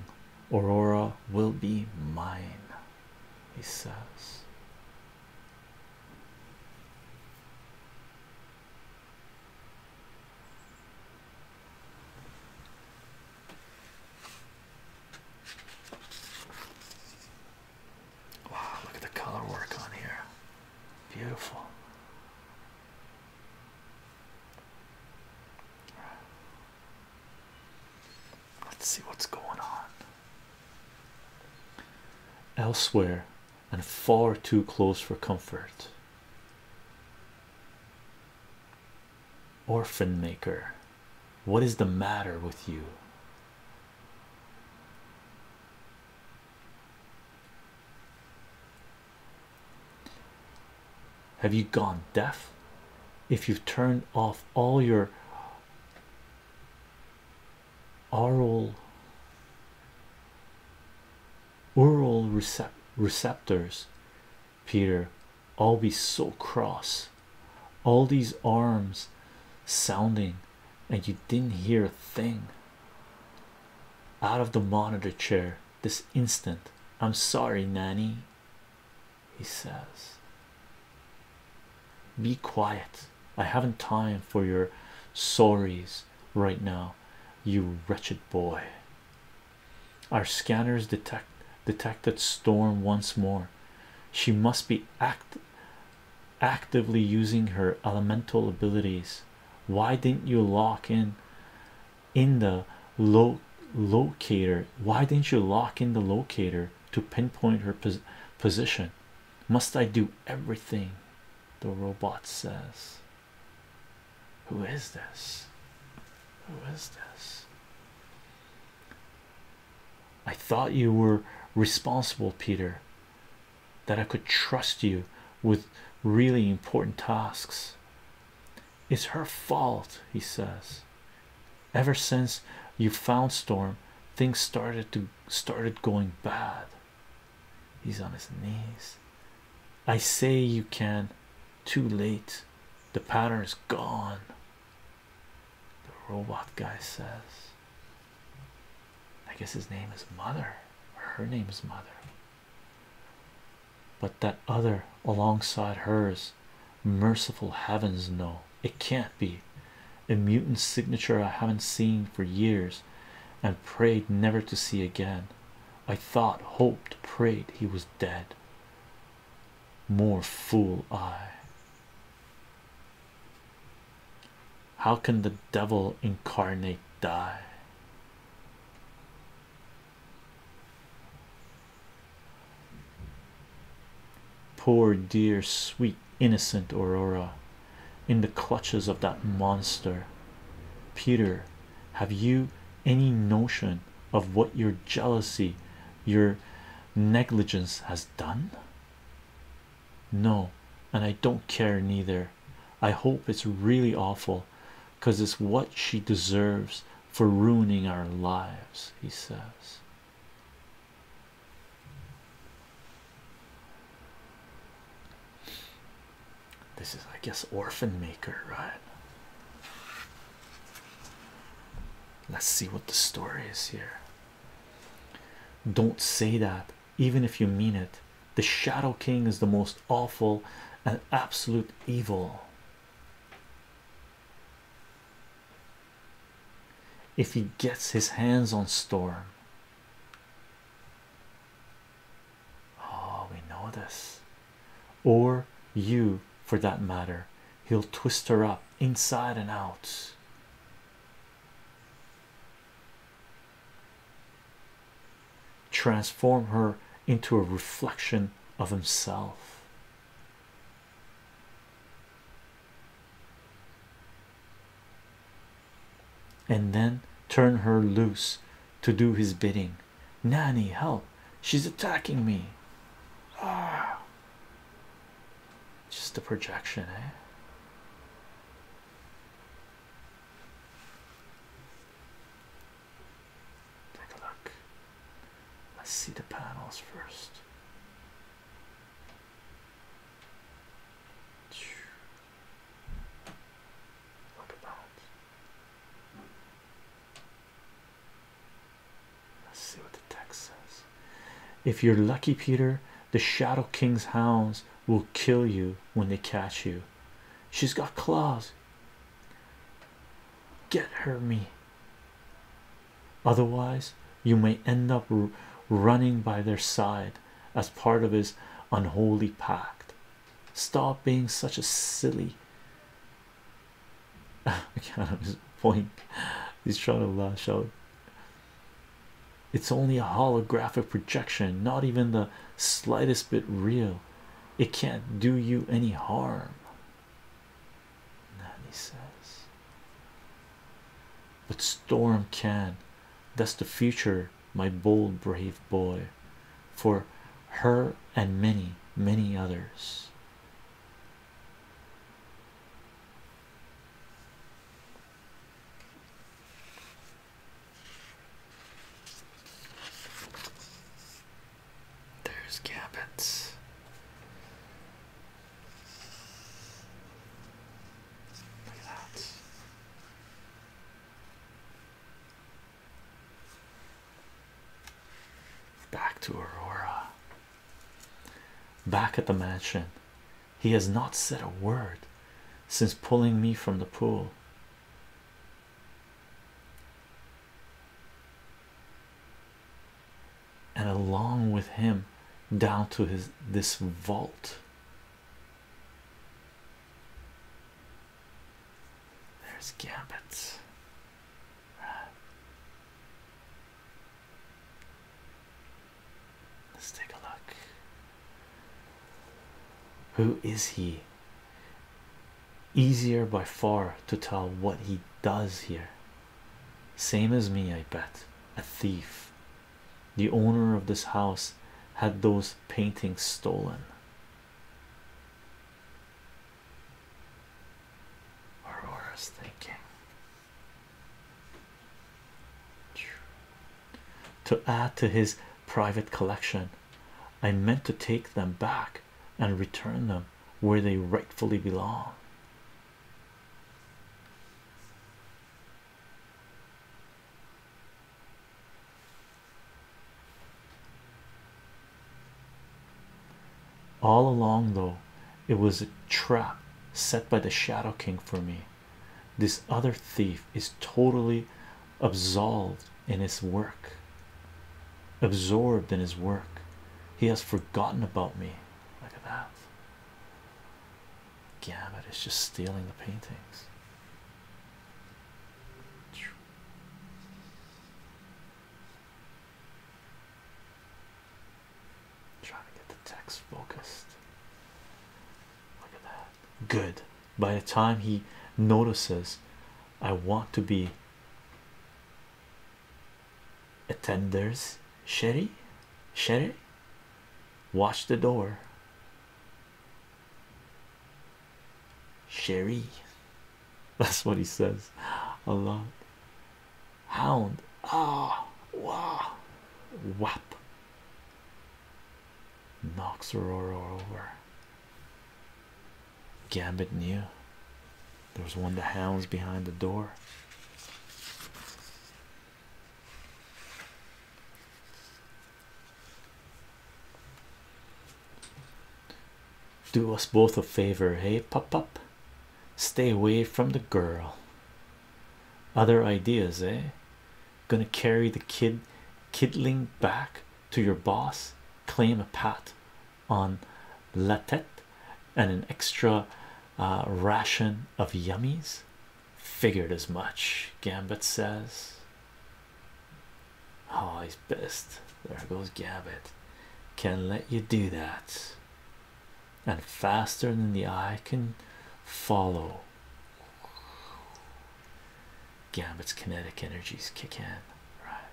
Aurora will be mine, he says. Wow, look at the color work on here. Beautiful. See what's going on elsewhere and far too close for comfort. Orphan Maker, what is the matter with you? Have you gone deaf? If you've turned off all your oral receptors, Peter, I'll be so cross. All these arms sounding and you didn't hear a thing. Out of the monitor chair this instant. I'm sorry, Nanny, he says. Be quiet. I haven't time for your sorries right now. You wretched boy. Our scanners detect detected Storm once more. She must be actively using her elemental abilities. Why didn't you lock in the locator? Why didn't you lock in the locator to pinpoint her position? Must I do everything? The robot says. Who is this? Who is this? I thought you were responsible, Peter, that I could trust you with really important tasks. It's her fault, he says. Ever since you found Storm, things started going bad. He's on his knees. I say you can. Too late. The pattern is gone. The robot guy says. I guess his name is Mother, or her name is Mother. But that other alongside hers, merciful heavens, no, it can't be. A mutant signature I haven't seen for years and prayed never to see again. I thought, hoped, prayed he was dead. More fool I. How can the devil incarnate die? Poor dear sweet innocent Aurora in the clutches of that monster. Peter, have you any notion of what your jealousy, your negligence has done? No, and I don't care neither. I hope it's really awful, because it's what she deserves for ruining our lives, he says. This is, I guess, Orphan Maker, right? Let's see what the story is here. Don't say that, even if you mean it. The Shadow King is the most awful and absolute evil. If he gets his hands on Storm. Oh, we know this. Or you, for that matter. He'll twist her up inside and out. Transform her into a reflection of himself. And then turn her loose to do his bidding. Nanny, help, she's attacking me. Ah. Just a projection, eh? Take a look. Let's see the panels first. Look at that. Let's see what the text says. If you're lucky, Peter, the Shadow King's hounds will kill you when they catch you. She's got claws. Get her me. Otherwise, you may end up running by their side as part of his unholy pact. Stop being such a silly. I can't just point. He's trying to lash out. It's only a holographic projection, not even the slightest bit real. It can't do you any harm, Nanny says. But Storm can. That's the future, my bold, brave boy, for her and many, many others. There's Gambit. Back to Aurora. Back at the mansion. He has not said a word since pulling me from the pool. And a along with him down to this vault. There's Gambit. Let's take a look. Who is he? Easier by far to tell what he does here. Same as me, I bet. A thief. The owner of this house had those paintings stolen. Aurora's thinking. To add to his private collection, I meant to take them back and return them where they rightfully belong. All along, though, it was a trap set by the Shadow King for me. This other thief is totally absolved in his work. Absorbed in his work. He has forgotten about me. Look at that. Gambit is just stealing the paintings. Text focused. Look at that. Good. By the time he notices, I want to be attenders. Sherry, watch the door. Sherry, that's what he says a lot. Hound. Ah, oh, wow, whap. Knocks Aurora over. Gambit knew. There was one of the hounds behind the door. Do us both a favor, hey, Pop-Pop? Stay away from the girl. Other ideas, eh? Gonna carry the kidling back to your boss? Claim a pat on la tête and an extra ration of yummies. Figured as much, Gambit says. Oh, he's pissed. There goes Gambit. Can't let you do that. And faster than the eye can follow, Gambit's kinetic energies kick in, right?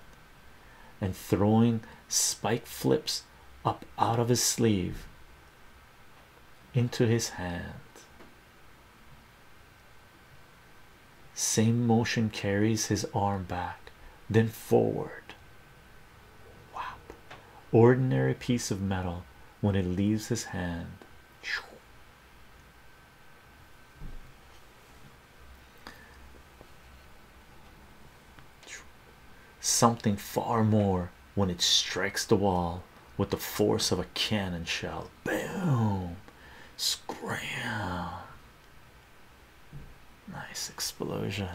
And throwing spike flips up out of his sleeve into his hand. Same motion carries his arm back, then forward. Wow. Ordinary piece of metal when it leaves his hand. Something far more when it strikes the wall with the force of a cannon shell. Boom! Scram! Nice explosion.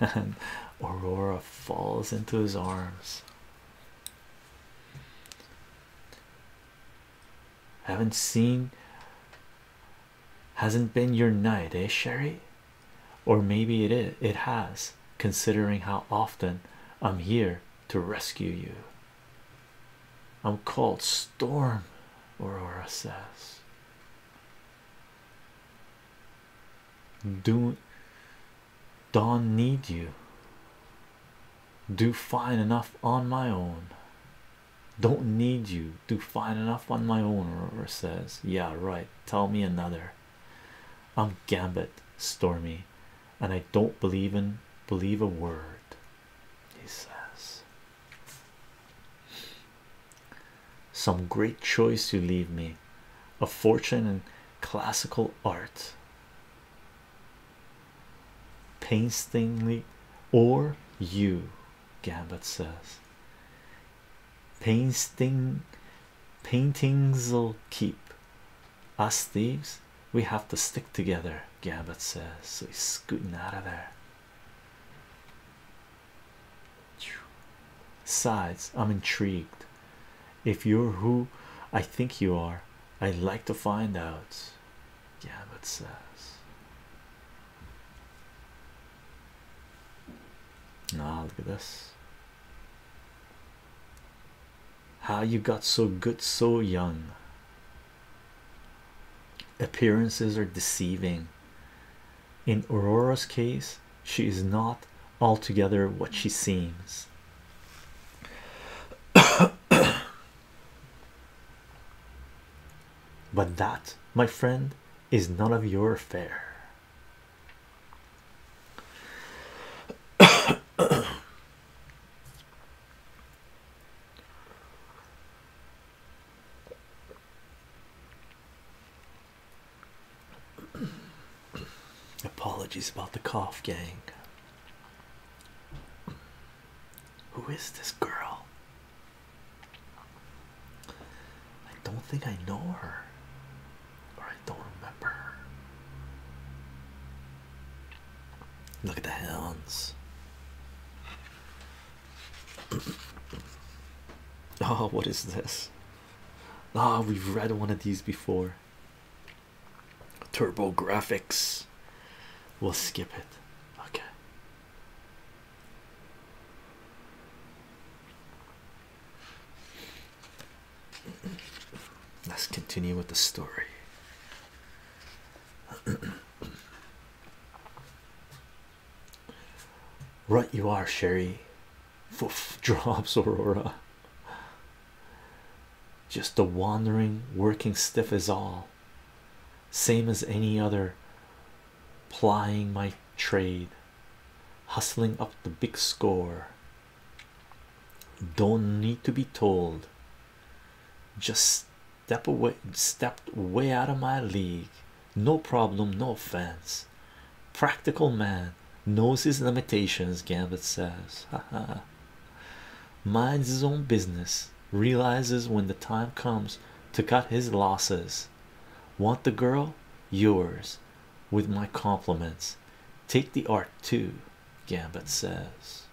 And Aurora falls into his arms. Hasn't been your night, eh, Sherry? Or maybe it is. It has, considering how often I'm here to rescue you. I'm called Storm, Aurora says. Don't need you. Do fine enough on my own. Don't need you. Do fine enough on my own, Aurora says. Yeah, right. Tell me another. I'm Gambit, Stormy, and I don't believe a word, he says. Some great choice you leave me, a fortune in classical art, painstakingly, or you, Gambit says. Paintings'll keep us thieves. We have to stick together, Gambit says. So he's scooting out of there. sides. I'm intrigued. If you're who I think you are, I'd like to find out. Gambit says. Nah, look at this. How you got so good so young. Appearances are deceiving. In Aurora's case, she is not altogether what she seems. But that, my friend, is none of your affair. Apologies about the cough, gang. Who is this girl? I don't think I know her. Or I don't remember her. Look at the hounds. Oh, what is this? Ah, oh, we've read one of these before. Turbo Graphics. We'll skip it. Okay. Let's continue with the story. Right you are, Sherry. Foof, drops Aurora. Just a wandering, working stiff is all. Same as any other, plying my trade, hustling up the big score. Don't need to be told. Just stepped way out of my league. No problem, no offense. Practical man knows his limitations, Gambit says. Minds his own business, realizes when the time comes to cut his losses. Want the girl? Yours. With my compliments. Take the art too, Gambit says.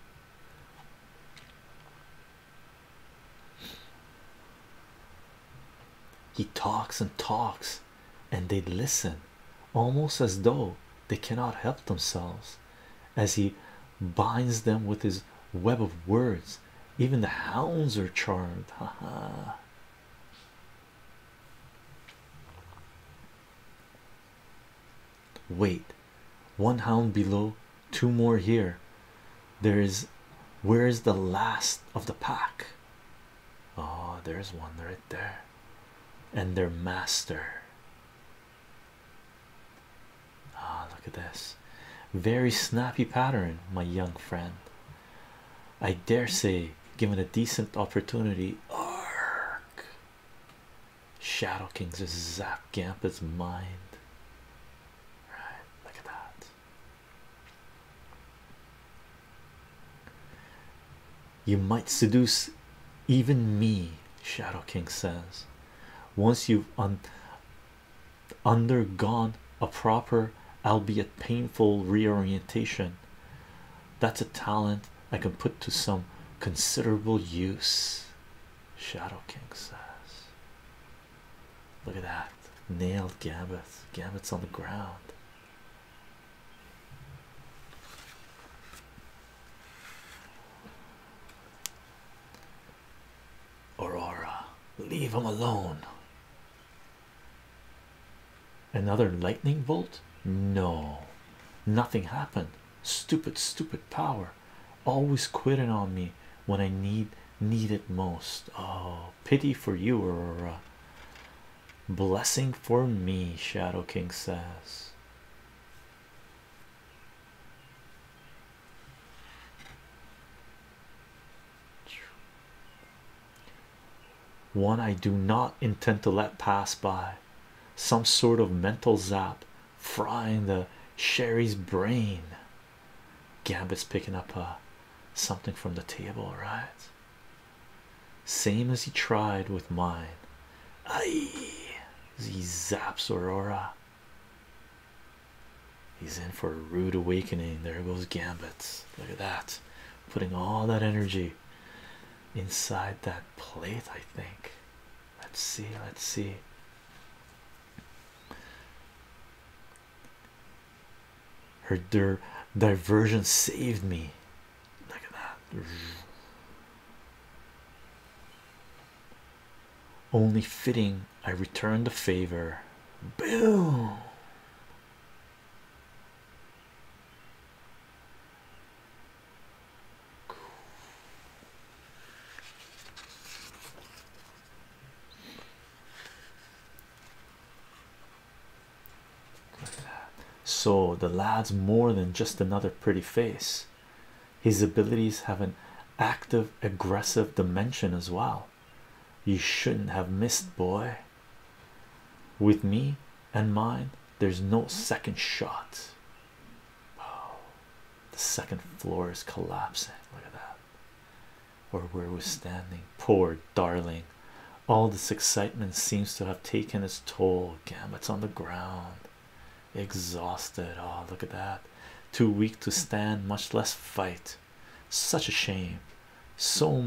He talks and talks, and they listen, almost as though they cannot help themselves, as he binds them with his web of words. Even the hounds are charmed. Haha. Wait, one hound below, two more here. Where is the last of the pack? Oh, there's one right there. And their master. Ah, look at this. Very snappy pattern, my young friend. I dare say, given a decent opportunity, arc. Shadow King just zapped Gambit's mind. You might seduce even me, Shadow King says, once you've undergone a proper, albeit painful, reorientation. That's a talent I can put to some considerable use, Shadow King says. Look at that. Nailed Gambit. Gambit's on the ground. Aurora, leave him alone. Another lightning bolt? No, nothing happened. Stupid power, always quitting on me when I need it most. Oh, pity for you, Aurora. Blessing for me, Shadow King says. One I do not intend to let pass by. Some sort of mental zap frying the Sherry's brain. Gambit's picking up something from the table, right? Same as he tried with mine. Aye, he zaps Aurora. He's in for a rude awakening. There goes Gambit. Look at that, putting all that energy inside that plate, I think. Let's see. Her diversion saved me. Look at that. Only fitting I return the favor. Boom. So the lad's more than just another pretty face. His abilities have an active, aggressive dimension as well. You shouldn't have missed, boy. With me and mine, there's no second shot. Oh, the second floor is collapsing. Look at that. Or where we're standing. Poor darling. All this excitement seems to have taken its toll. Gambit's on the ground, exhausted. Oh, look at that. Too weak to stand, much less fight. Such a shame. So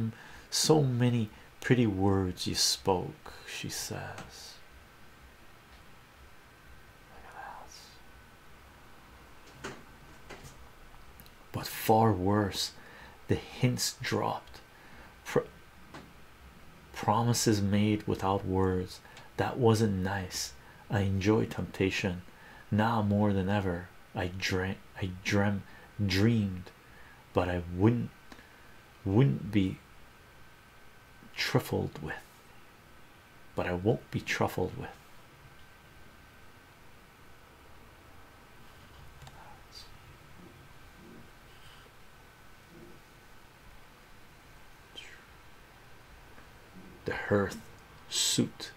many pretty words you spoke, she says. Look at that. But far worse, the hints dropped, promises made without words. That wasn't nice. I enjoy temptation. Now more than ever, I dreamed, but I wouldn't be trifled with. But I won't be trifled with. The hearth suit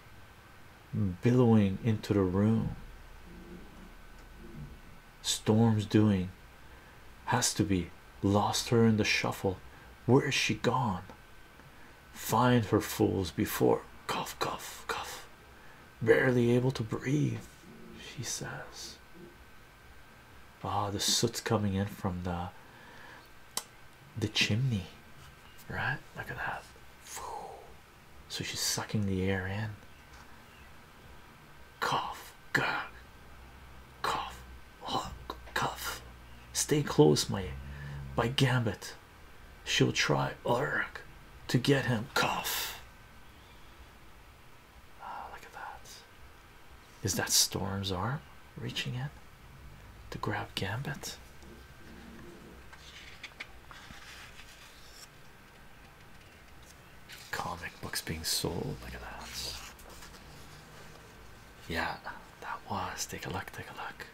billowing into the room. Storm's doing has to be lost her in the shuffle. Where is she gone? Find her, fools, before cough cough cough. Barely able to breathe, she says. Ah, the soot's coming in from the chimney, right? Look at that. So she's sucking the air in. Cough gah. Cuff, stay close, by Gambit. She'll try Ulrich to get him. Cuff. Ah, look at that. Is that Storm's arm reaching in to grab Gambit? Comic books being sold. Look at that. Yeah, that was. Take a look. Take a look.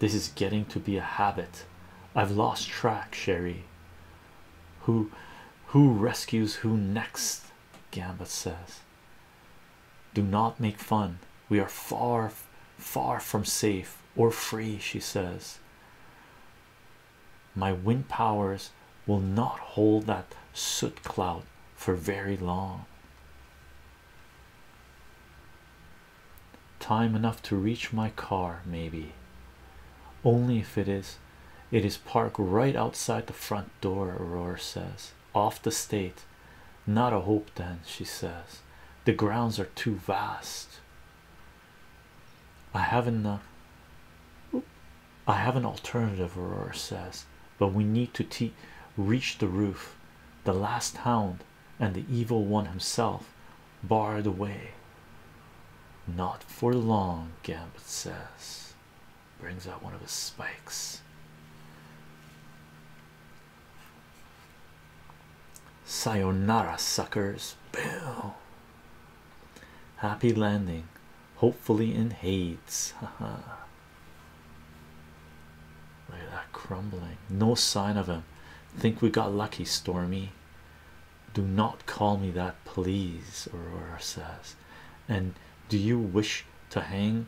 This is getting to be a habit. I've lost track, Sherry. Who rescues who next? Gambit says. Do not make fun. We are far, far from safe or free, she says. My wind powers will not hold that soot cloud for very long. Time enough to reach my car, maybe. Only if it is parked right outside the front door, Aurora says. Off the state. Not a hope then, she says. The grounds are too vast. I have an alternative, Aurora says, but we need to reach the roof. The last hound and the evil one himself bar the way. Not for long, Gambit says. Brings out one of his spikes. Sayonara, suckers. Boom. Happy landing, hopefully in Hades. Haha. Look at that, crumbling. No sign of him. Think we got lucky, Stormy. Do not call me that, please, Aurora says. And do you wish to hang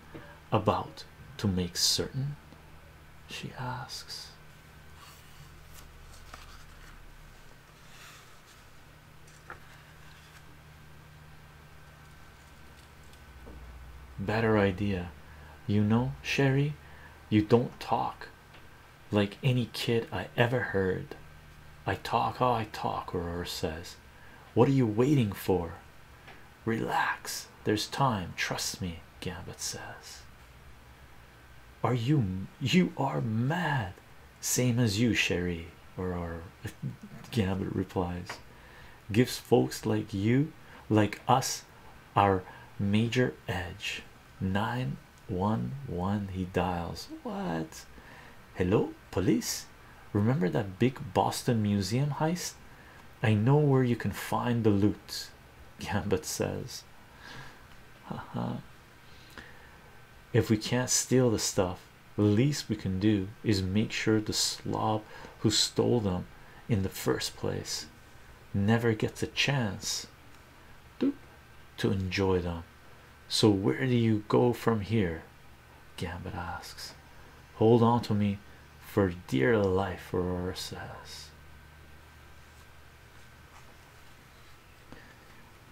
about to make certain, she asks. Better idea. You know, Sherry, you don't talk like any kid I ever heard. I talk how I talk, Aurora says. What are you waiting for? Relax, there's time, trust me, Gambit says. Are you are mad, same as you, Sherry, Aurora, Gambit replies. Gives folks like you, like us, our major edge. 911 he dials. What? Hello, police? Remember that big Boston museum heist? I know where you can find the loot, Gambit says. Haha. If we can't steal the stuff, the least we can do is make sure the slob who stole them in the first place never gets a chance to enjoy them. So where do you go from here? Gambit asks. Hold on to me for dear life, Aurora says.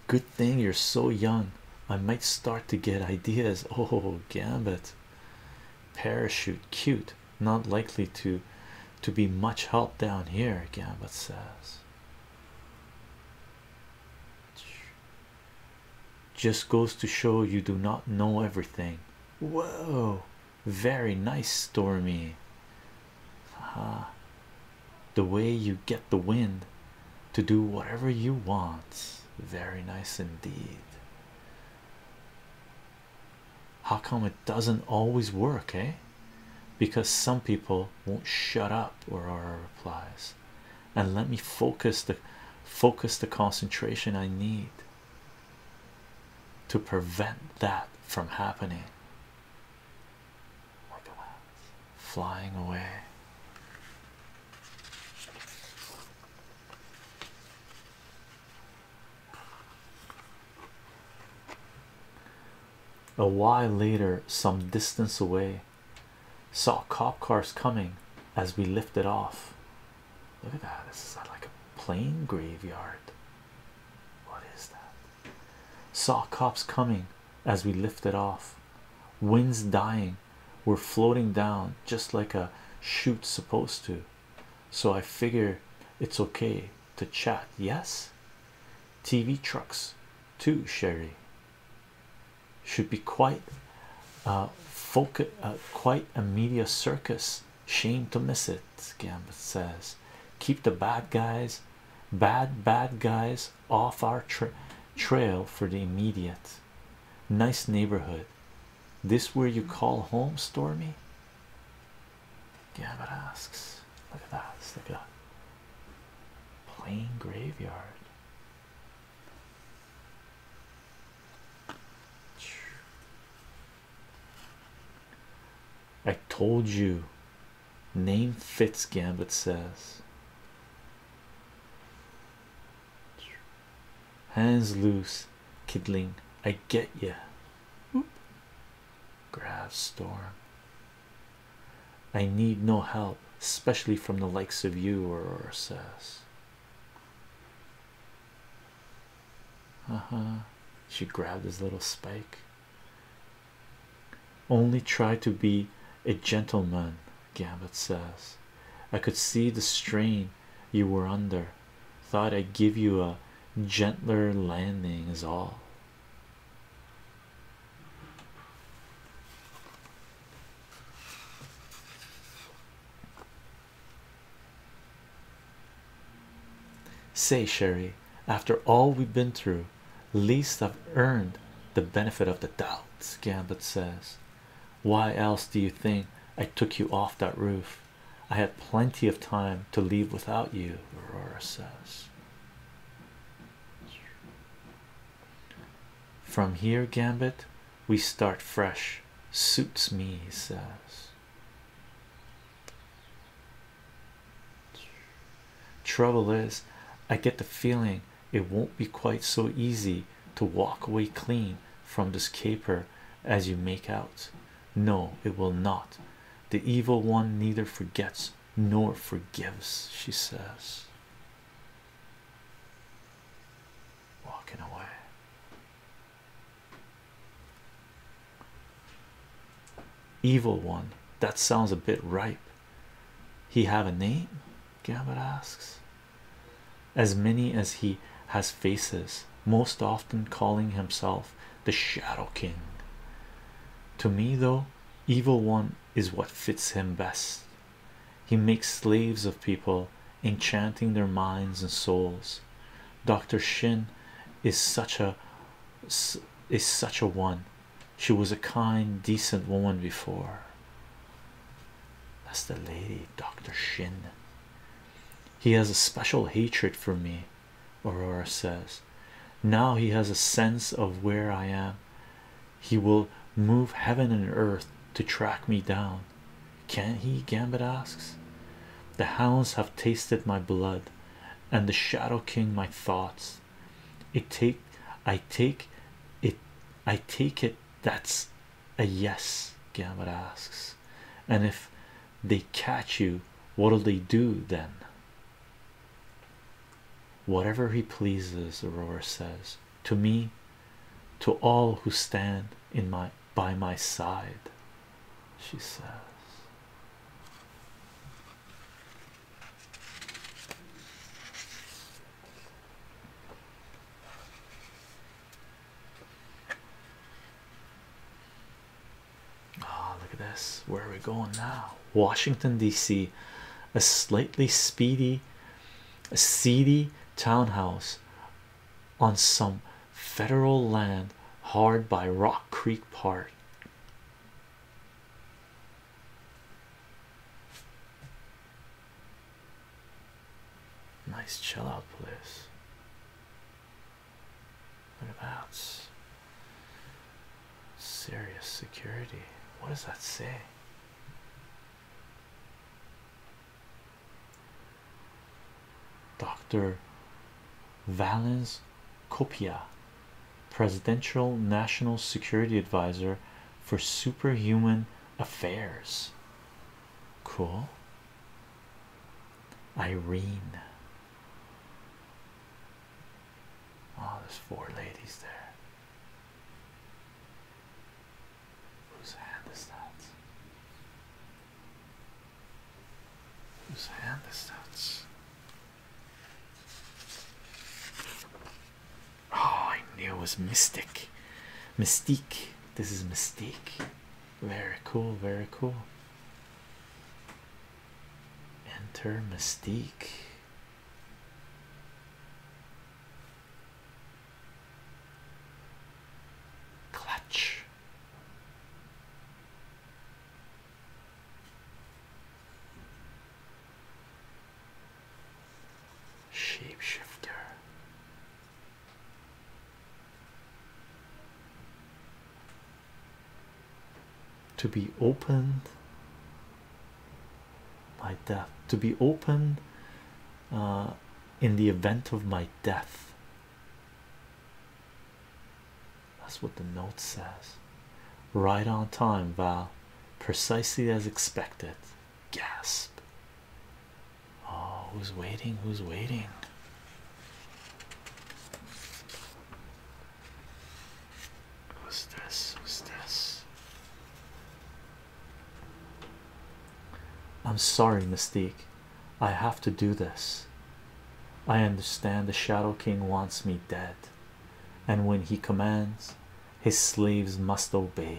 Good thing you're so young. I might start to get ideas. Oh, Gambit. Parachute, cute. Not likely to be much help down here, Gambit says. Just goes to show you do not know everything. Whoa, very nice, Stormy. Aha. The way you get the wind to do whatever you want. Very nice indeed. How come it doesn't always work, eh? Because some people won't shut up, Aurora replies, and let me focus the concentration I need to prevent that from happening. Look at that. Flying away. A while later, some distance away, saw cop cars coming as we lifted off. Look at that. This is like a plane graveyard. Saw cops coming as we lifted off. Winds dying. We're floating down just like a chute's supposed to. So I figure it's okay to chat, yes? TV trucks too, Sherry. Should be quite a media circus. Shame to miss it, Gambit says. Keep the bad guys off our trail for the immediate. Nice neighborhood. This where you call home, Stormy? Gambit asks. Look at that. It's like a plain graveyard. I told you. Name fits, Gambit says. Hands loose, kidling. I get ya. Grab Storm. I need no help, especially from the likes of you, Aurora says. She grabbed his little spike. Only try to be a gentleman, Gambit says. I could see the strain you were under. Thought I'd give you a gentler landing is all. Say, Sherry, after all we've been through, least I've earned the benefit of the doubt, Gambit says. Why else do you think I took you off that roof? I had plenty of time to leave without you, Aurora says. From here, Gambit, we start fresh. Suits me, he says. Trouble is, I get the feeling it won't be quite so easy to walk away clean from this caper as you make out. No, it will not. The evil one neither forgets nor forgives, she says. Walking away. Evil one, that sounds a bit ripe. He have a name? Gambit asks. as many as he has faces, most often calling himself the Shadow King. To me, though, Evil One is what fits him best. He makes slaves of people, enchanting their minds and souls. Dr. Shin is such a one. She was a kind, decent woman before. That's the lady, Dr. Shin. He has a special hatred for me, Aurora says. Now he has a sense of where I am. He will move heaven and earth to track me down. Can he? Gambit asks. The hounds have tasted my blood, and the Shadow King my thoughts. I take it that's a yes, Gambit asks. And if they catch you, what'll they do then? Whatever he pleases, Aurora says. To me, to all who stand in by my side, she says. Ah, look at this. Where are we going now? Washington, D.C. A slightly seedy townhouse on some federal land hard by Rock Creek Park. Nice chill out place. Look at that. Serious security. What does that say? Dr. Valens Copia, Presidential National Security Advisor for Superhuman Affairs. Cool. Irene. Oh, there's four ladies there. Whose hand is that? Whose hand is that? Oh, I knew it was Mystique. Mystique. This is Mystique. Very cool, very cool. Enter Mystique. Clutch. Shapeshifter. To be opened my death, to be opened in the event of my death. That's what the note says. Right on time, Val, precisely as expected. Gasp. Oh, who's waiting? Who's waiting? Who's this? Who's this? I'm sorry, Mystique. I have to do this. I understand the Shadow King wants me dead, and when he commands, his slaves must obey.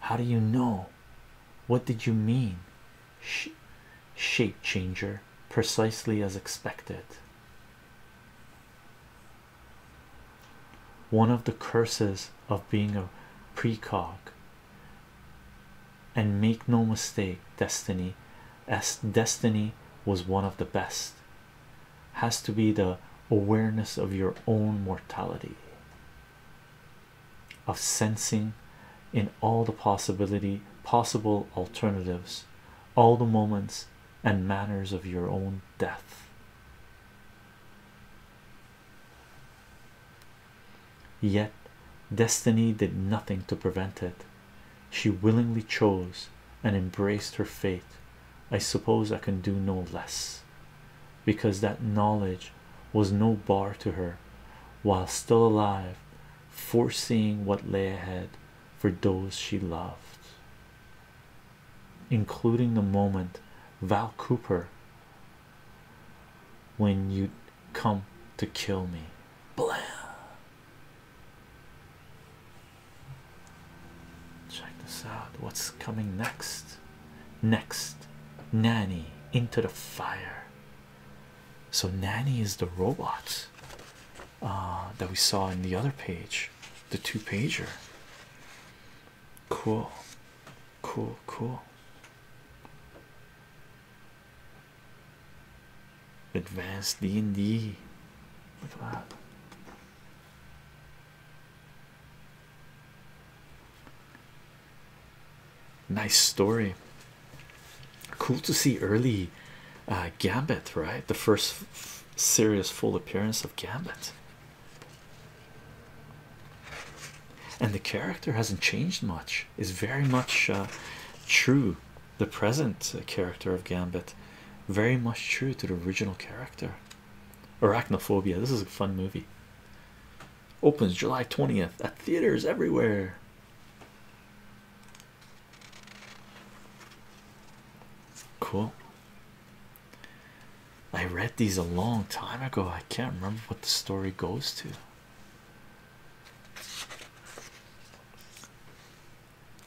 How do you know? What did you mean? Shape changer, precisely as expected. One of the curses of being a precog. And make no mistake, Destiny, as Destiny was one of the best, has to be the awareness of your own mortality, of sensing in all the possible alternatives, all the moments and manners of your own death. Yet Destiny did nothing to prevent it. She willingly chose and embraced her fate. I suppose I can do no less, because that knowledge was no bar to her, while still alive, foreseeing what lay ahead for those she loved, including the moment Val Cooper when you come to kill me. Blah. Check this out. What's coming next? Next, Nanny into the fire. So Nanny is the robot that we saw in the other page, the two-pager. Cool, cool, cool. Advanced D&D. Look at that. Nice story. Cool to see early Gambit, right? The first serious full appearance of Gambit. And the character hasn't changed much. Is very much true. The present character of Gambit, very much true to the original character. Arachnophobia. This is a fun movie. Opens July 20th at theaters everywhere. Cool. I read these a long time ago. I can't remember what the story goes to.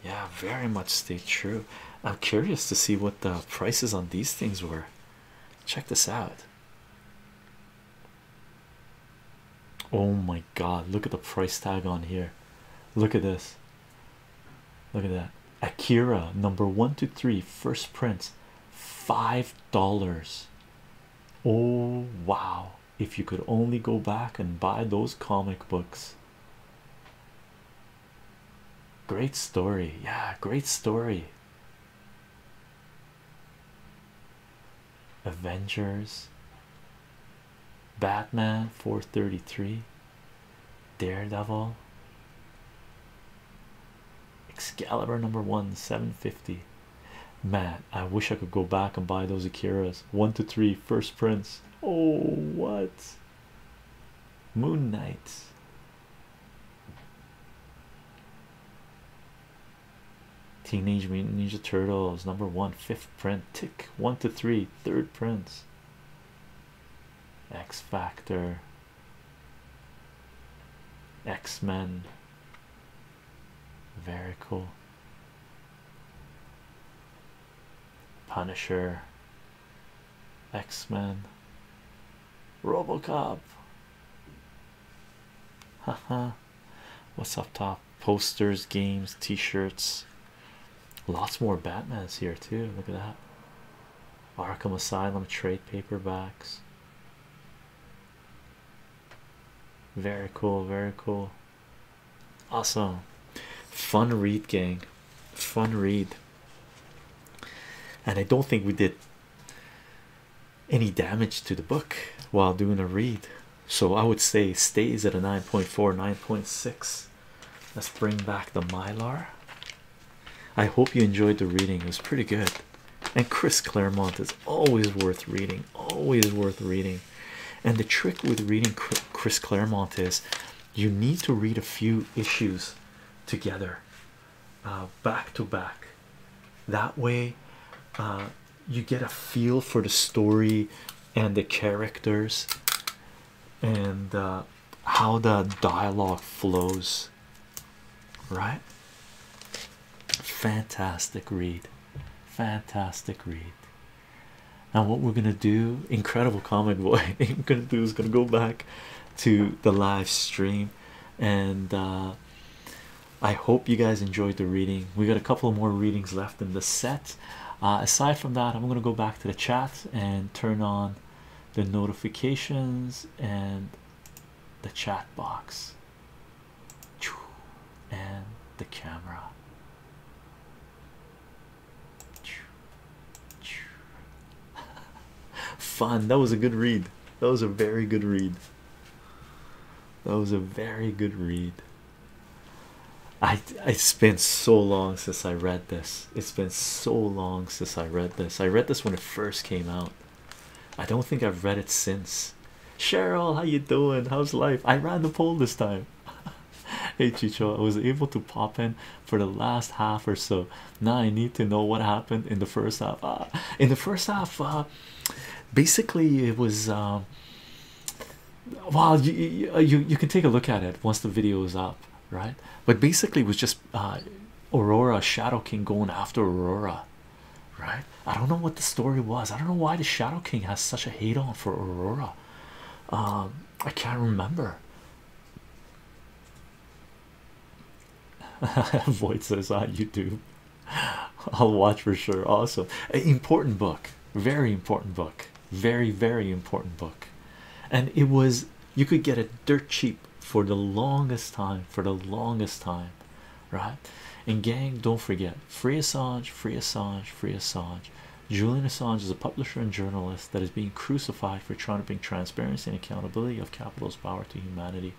Yeah, very much stayed true. I'm curious to see what the prices on these things were. Check this out. Oh my god, look at the price tag on here. Look at this. Look at that. Akira number 1 to 3, first print, $5. Oh wow, if you could only go back and buy those comic books. Great story. Yeah, great story. Avengers, Batman 433, Daredevil, Excalibur number 1, 750. Man, I wish I could go back and buy those Akiras. 1 to 3, first prints. Oh, what? Moon Knight. Teenage Mutant Ninja Turtles number 1, 5th print, tick, 1 to 3, 3rd prints. X Factor, X-Men, very cool. Punisher, X-Men, RoboCop. Haha. What's up top? Posters, games, t-shirts. Lots more Batmans here too. Look at that. Arkham Asylum trade paperbacks. Very cool, very cool. Awesome. Fun read, gang. Fun read. And I don't think we did any damage to the book while doing a read. So I would say stays at a 9.4, 9.6. Let's bring back the Mylar. I hope you enjoyed the reading. It was pretty good. And Chris Claremont is always worth reading, always worth reading. And the trick with reading Chris Claremont is you need to read a few issues together, back to back. That way you get a feel for the story and the characters and how the dialogue flows, right? Fantastic read, fantastic read. And what we're gonna do, incredible comic boy, I'm gonna do is gonna go back to the live stream, and I hope you guys enjoyed the reading. We got a couple more readings left in the set. Aside from that, I'm gonna go back to the chat and turn on the notifications and the chat box and the camera. Fun. That was a good read. That was a very good read. That was a very good read. It's been so long since I read this. It's been so long since I read this. I read this when it first came out. I don't think I've read it since. Cheryl, how you doing? How's life? I ran the poll this time. Hey Chicho, I was able to pop in for the last half or so. Now I need to know what happened in the first half. In the first half basically it was well, you can take a look at it once the video is up, right? But basically it was just Aurora, Shadow King going after Aurora, right? I don't know what the story was. I don't know why the Shadow King has such a hate on for Aurora. I can't remember. Void says on YouTube. I'll watch for sure. Also, important book, very important book, very, very important book. And it was, you could get it dirt cheap for the longest time, right? And gang, don't forget, free Assange, free Assange, free Assange. Julian Assange is a publisher and journalist that is being crucified for trying to bring transparency and accountability of capital's power to humanity.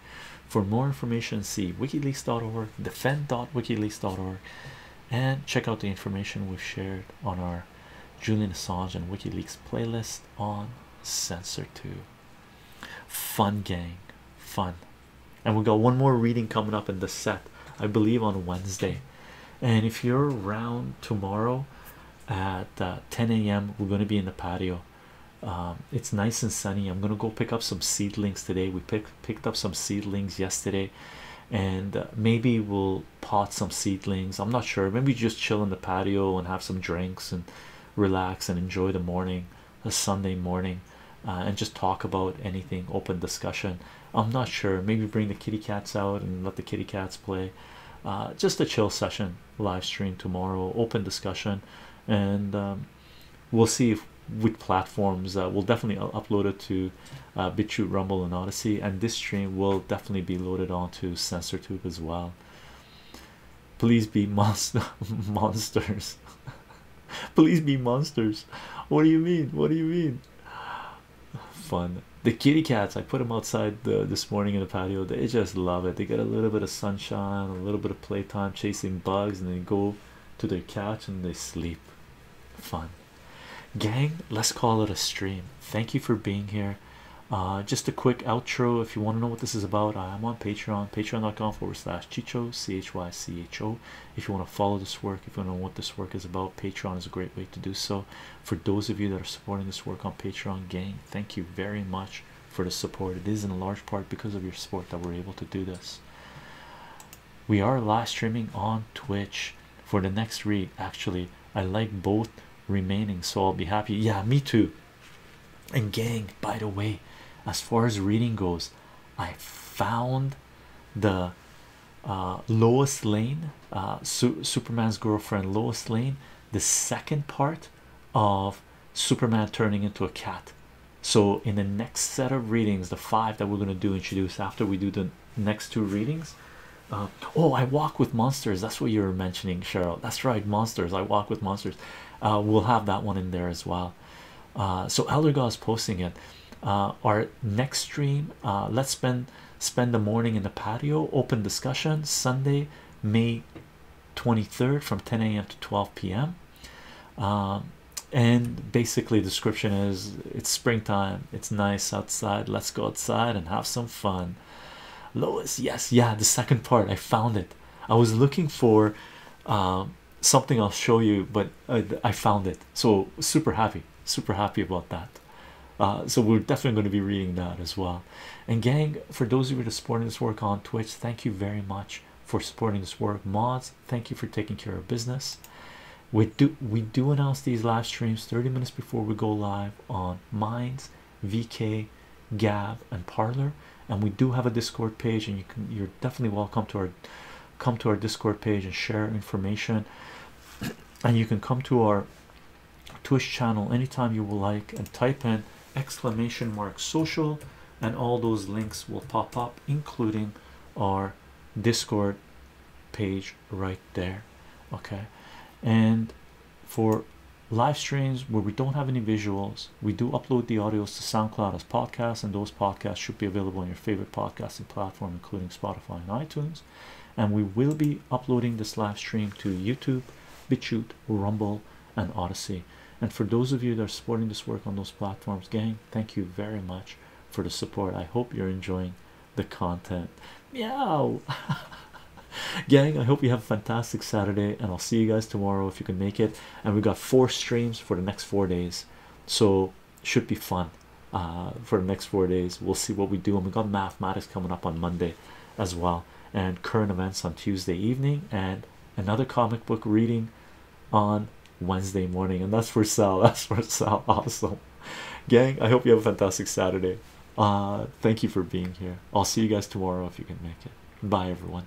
For more information, see wikileaks.org, defend.wikileaks.org, and check out the information we've shared on our Julian Assange and WikiLeaks playlist on Censor2. Fun, gang, fun. And we've got one more reading coming up in the set, I believe, on Wednesday. And if you're around tomorrow at 10 a.m. we're going to be in the patio. It's nice and sunny. I'm gonna go pick up some seedlings today. We picked up some seedlings yesterday, and maybe we'll pot some seedlings. I'm not sure. Maybe just chill in the patio and have some drinks and relax and enjoy the morning, a Sunday morning, and just talk about anything, open discussion. I'm not sure. Maybe bring the kitty cats out and let the kitty cats play. Just a chill session, live stream tomorrow, open discussion. And we'll see if with platforms, we'll definitely upload it to BitChute, Rumble, and Odyssey, and this stream will definitely be loaded onto CensorTube as well. Please be monsters. Please be monsters. What do you mean? What do you mean? Fun. The kitty cats, I put them outside this morning in the patio. They just love it. They get a little bit of sunshine, a little bit of playtime, chasing bugs, and they go to their couch and they sleep. Fun. Gang, let's call it a stream. Thank you for being here. Just a quick outro. If you want to know what this is about, I'm on Patreon, patreon.com/chicho, CHYCHO. If you want to follow this work, if you want to know what this work is about, Patreon is a great way to do so. For those of you that are supporting this work on Patreon, gang, thank you very much for the support. It is in large part because of your support that we're able to do this. We are live streaming on Twitch for the next read. Actually, I like both remaining, so I'll be happy. Yeah, me too. And gang, by the way, as far as reading goes, I found the Lois Lane, Superman's girlfriend Lois Lane, the second part of Superman turning into a cat. So in the next set of readings, the 5 that we're going to do introduce after we do the next 2 readings. Oh, I Walk with Monsters, that's what you were mentioning, Cheryl. That's right, Monsters, I Walk with Monsters. We'll have that one in there as well. So Eldergod's posting it. Our next stream, let's spend the morning in the patio, open discussion, Sunday, May 23rd from 10 a.m. to 12 p.m. And basically the description is, it's springtime, it's nice outside, let's go outside and have some fun. Lois, yes, yeah, the second part, I found it. I was looking for something I'll show you, but I found it, so super happy about that. So we're definitely going to be reading that as well. And gang, for those of you that are supporting this work on Twitch, thank you very much for supporting this work. Mods, thank you for taking care of business. We do announce these live streams 30 minutes before we go live on Minds, VK, Gab, and Parlor. And we do have a Discord page, and you're definitely welcome to come to our Discord page and share information. And you can come to our Twitch channel anytime you would like and type in !social, and all those links will pop up, including our Discord page right there. Okay, and for live streams where we don't have any visuals, we do upload the audios to SoundCloud as podcasts, and those podcasts should be available on your favorite podcasting platform, including Spotify and iTunes. And we will be uploading this live stream to YouTube, BitChute, Rumble, and Odyssey. And for those of you that are supporting this work on those platforms, gang, thank you very much for the support. I hope you're enjoying the content. Meow. Gang, I hope you have a fantastic Saturday, and I'll see you guys tomorrow if you can make it. And we've got 4 streams for the next 4 days, so should be fun for the next 4 days. We'll see what we do, and we got mathematics coming up on Monday as well, and current events on Tuesday evening, and another comic book reading on Wednesday morning. And that's for Sal, that's for Sal. Awesome, gang. I hope you have a fantastic Saturday. Thank you for being here. I'll see you guys tomorrow if you can make it. Bye, everyone.